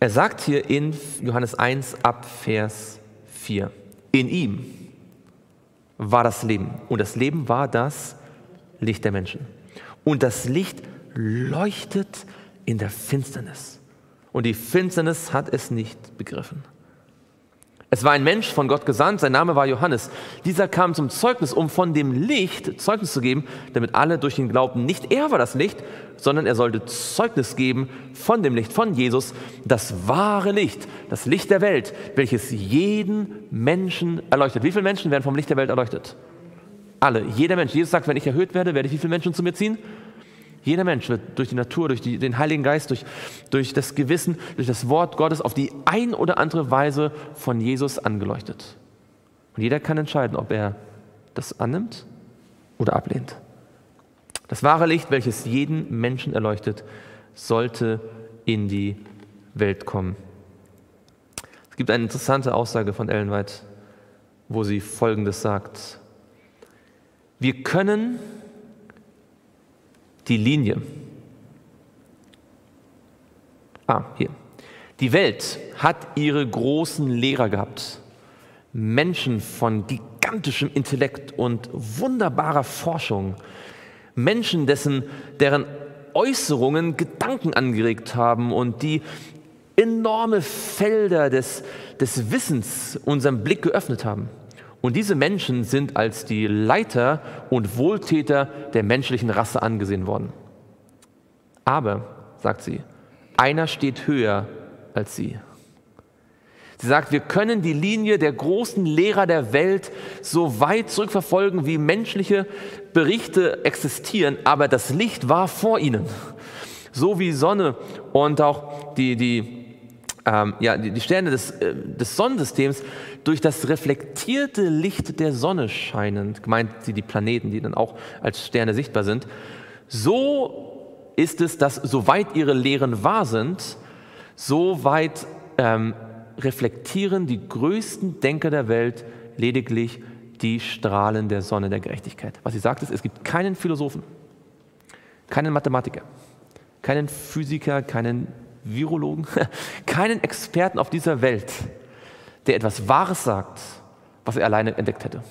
er sagt hier in Johannes eins ab Vers vier, in ihm war das Leben und das Leben war das Licht der Menschen. Und das Licht leuchtet in der Finsternis und die Finsternis hat es nicht begriffen. Es war ein Mensch von Gott gesandt, sein Name war Johannes. Dieser kam zum Zeugnis, um von dem Licht Zeugnis zu geben, damit alle durch ihn glaubten. Nicht er war das Licht, sondern er sollte Zeugnis geben von dem Licht, von Jesus, das wahre Licht, das Licht der Welt, welches jeden Menschen erleuchtet. Wie viele Menschen werden vom Licht der Welt erleuchtet? Alle, jeder Mensch. Jesus sagt, wenn ich erhöht werde, werde ich wie viele Menschen zu mir ziehen? Jeder Mensch wird durch die Natur, durch die, den Heiligen Geist, durch, durch das Gewissen, durch das Wort Gottes auf die ein oder andere Weise von Jesus angeleuchtet. Und jeder kann entscheiden, ob er das annimmt oder ablehnt. Das wahre Licht, welches jeden Menschen erleuchtet, sollte in die Welt kommen. Es gibt eine interessante Aussage von Ellen White, wo sie Folgendes sagt. Wir können die Linie. Ah, hier. Die Welt hat ihre großen Lehrer gehabt. Menschen von gigantischem Intellekt und wunderbarer Forschung. Menschen, dessen, deren Äußerungen Gedanken angeregt haben und die enorme Felder des, des Wissens unserem Blick geöffnet haben. Und diese Menschen sind als die Leiter und Wohltäter der menschlichen Rasse angesehen worden. Aber, sagt sie, einer steht höher als sie. Sie sagt, wir können die Linie der großen Lehrer der Welt so weit zurückverfolgen, wie menschliche Berichte existieren, aber das Licht war vor ihnen. So wie Sonne und auch die, die Ähm, ja, die Sterne des, äh, des Sonnensystems durch das reflektierte Licht der Sonne scheinen, meint sie die Planeten, die dann auch als Sterne sichtbar sind. So ist es, dass soweit ihre Lehren wahr sind, soweit ähm, reflektieren die größten Denker der Welt lediglich die Strahlen der Sonne der Gerechtigkeit. Was sie sagt ist, es gibt keinen Philosophen, keinen Mathematiker, keinen Physiker, keinen Virologen, keinen Experten auf dieser Welt, der etwas Wahres sagt, was er alleine entdeckt hätte.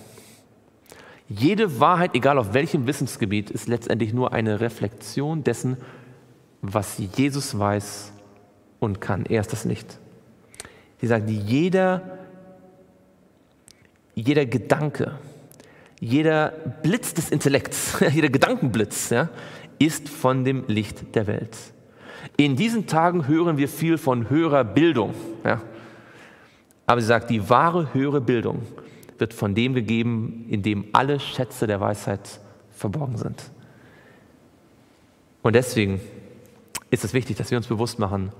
Jede Wahrheit, egal auf welchem Wissensgebiet, ist letztendlich nur eine Reflexion dessen, was Jesus weiß und kann. Er ist das Licht. Sie sagt, jeder, jeder Gedanke, jeder Blitz des Intellekts, jeder Gedankenblitz, ja, ist von dem Licht der Welt. In diesen Tagen hören wir viel von höherer Bildung. Ja. Aber sie sagt, die wahre höhere Bildung wird von dem gegeben, in dem alle Schätze der Weisheit verborgen sind. Und deswegen ist es wichtig, dass wir uns bewusst machen,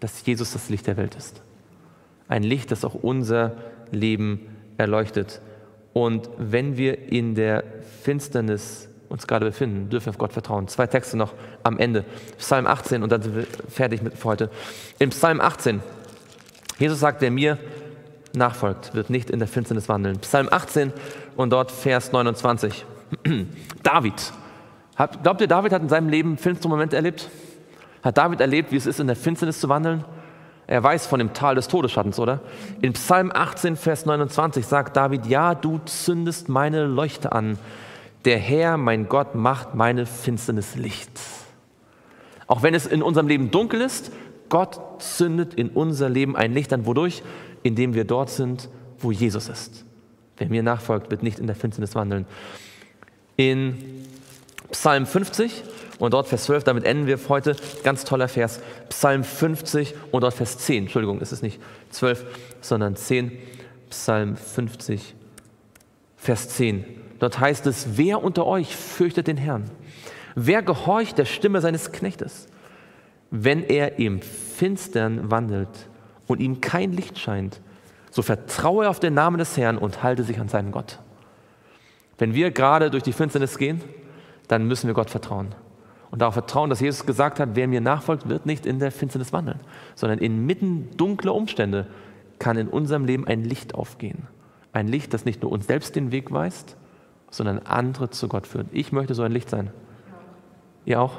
dass Jesus das Licht der Welt ist. Ein Licht, das auch unser Leben erleuchtet. Und wenn wir in der Finsternis uns gerade befinden, dürfen wir auf Gott vertrauen. Zwei Texte noch am Ende. Psalm achtzehn, und dann sind wir fertig mit für heute. Im Psalm achtzehn, Jesus sagt, der mir nachfolgt, wird nicht in der Finsternis wandeln. Psalm achtzehn und dort Vers neunundzwanzig. David. Glaubt ihr, David hat in seinem Leben finstere Momente erlebt? Hat David erlebt, wie es ist, in der Finsternis zu wandeln? Er weiß von dem Tal des Todesschattens, oder? In Psalm achtzehn, Vers neunundzwanzig sagt David, ja, du zündest meine Leuchte an. Der Herr, mein Gott, macht meine Finsternis Licht. Auch wenn es in unserem Leben dunkel ist, Gott zündet in unser Leben ein Licht an. Wodurch? Indem wir dort sind, wo Jesus ist. Wer mir nachfolgt, wird nicht in der Finsternis wandeln. In Psalm fünfzig und dort Vers zwölf, damit enden wir heute, ganz toller Vers. Psalm fünfzig und dort Vers zehn, Entschuldigung, es ist nicht zwölf, sondern zehn. Psalm fünfzig, Vers zehn. Dort heißt es, wer unter euch fürchtet den Herrn? Wer gehorcht der Stimme seines Knechtes? Wenn er im Finstern wandelt und ihm kein Licht scheint, so vertraue auf den Namen des Herrn und halte sich an seinen Gott. Wenn wir gerade durch die Finsternis gehen, dann müssen wir Gott vertrauen. Und darauf vertrauen, dass Jesus gesagt hat, wer mir nachfolgt, wird nicht in der Finsternis wandeln, sondern inmitten dunkler Umstände kann in unserem Leben ein Licht aufgehen. Ein Licht, das nicht nur uns selbst den Weg weist, sondern andere zu Gott führen. Ich möchte so ein Licht sein. Ihr auch?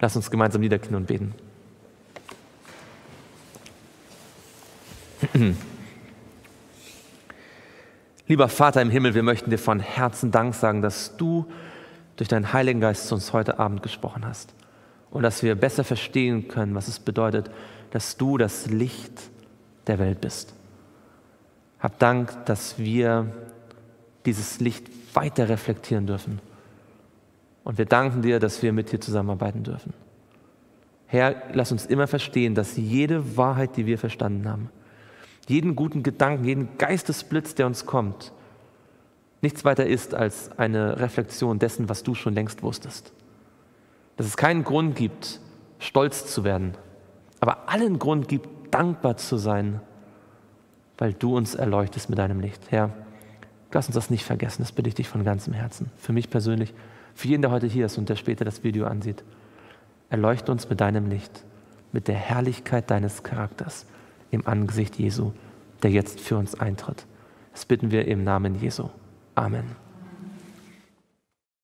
Lasst uns gemeinsam niederknien und beten. Lieber Vater im Himmel, wir möchten dir von Herzen Dank sagen, dass du durch deinen Heiligen Geist zu uns heute Abend gesprochen hast und dass wir besser verstehen können, was es bedeutet, dass du das Licht der Welt bist. Hab Dank, dass wir dieses Licht weiter reflektieren dürfen. Und wir danken dir, dass wir mit dir zusammenarbeiten dürfen. Herr, lass uns immer verstehen, dass jede Wahrheit, die wir verstanden haben, jeden guten Gedanken, jeden Geistesblitz, der uns kommt, nichts weiter ist als eine Reflexion dessen, was du schon längst wusstest. Dass es keinen Grund gibt, stolz zu werden, aber allen Grund gibt, dankbar zu sein, weil du uns erleuchtest mit deinem Licht. Herr, lass uns das nicht vergessen, das bitte ich dich von ganzem Herzen. Für mich persönlich, für jeden, der heute hier ist und der später das Video ansieht. Erleuchte uns mit deinem Licht, mit der Herrlichkeit deines Charakters im Angesicht Jesu, der jetzt für uns eintritt. Das bitten wir im Namen Jesu. Amen.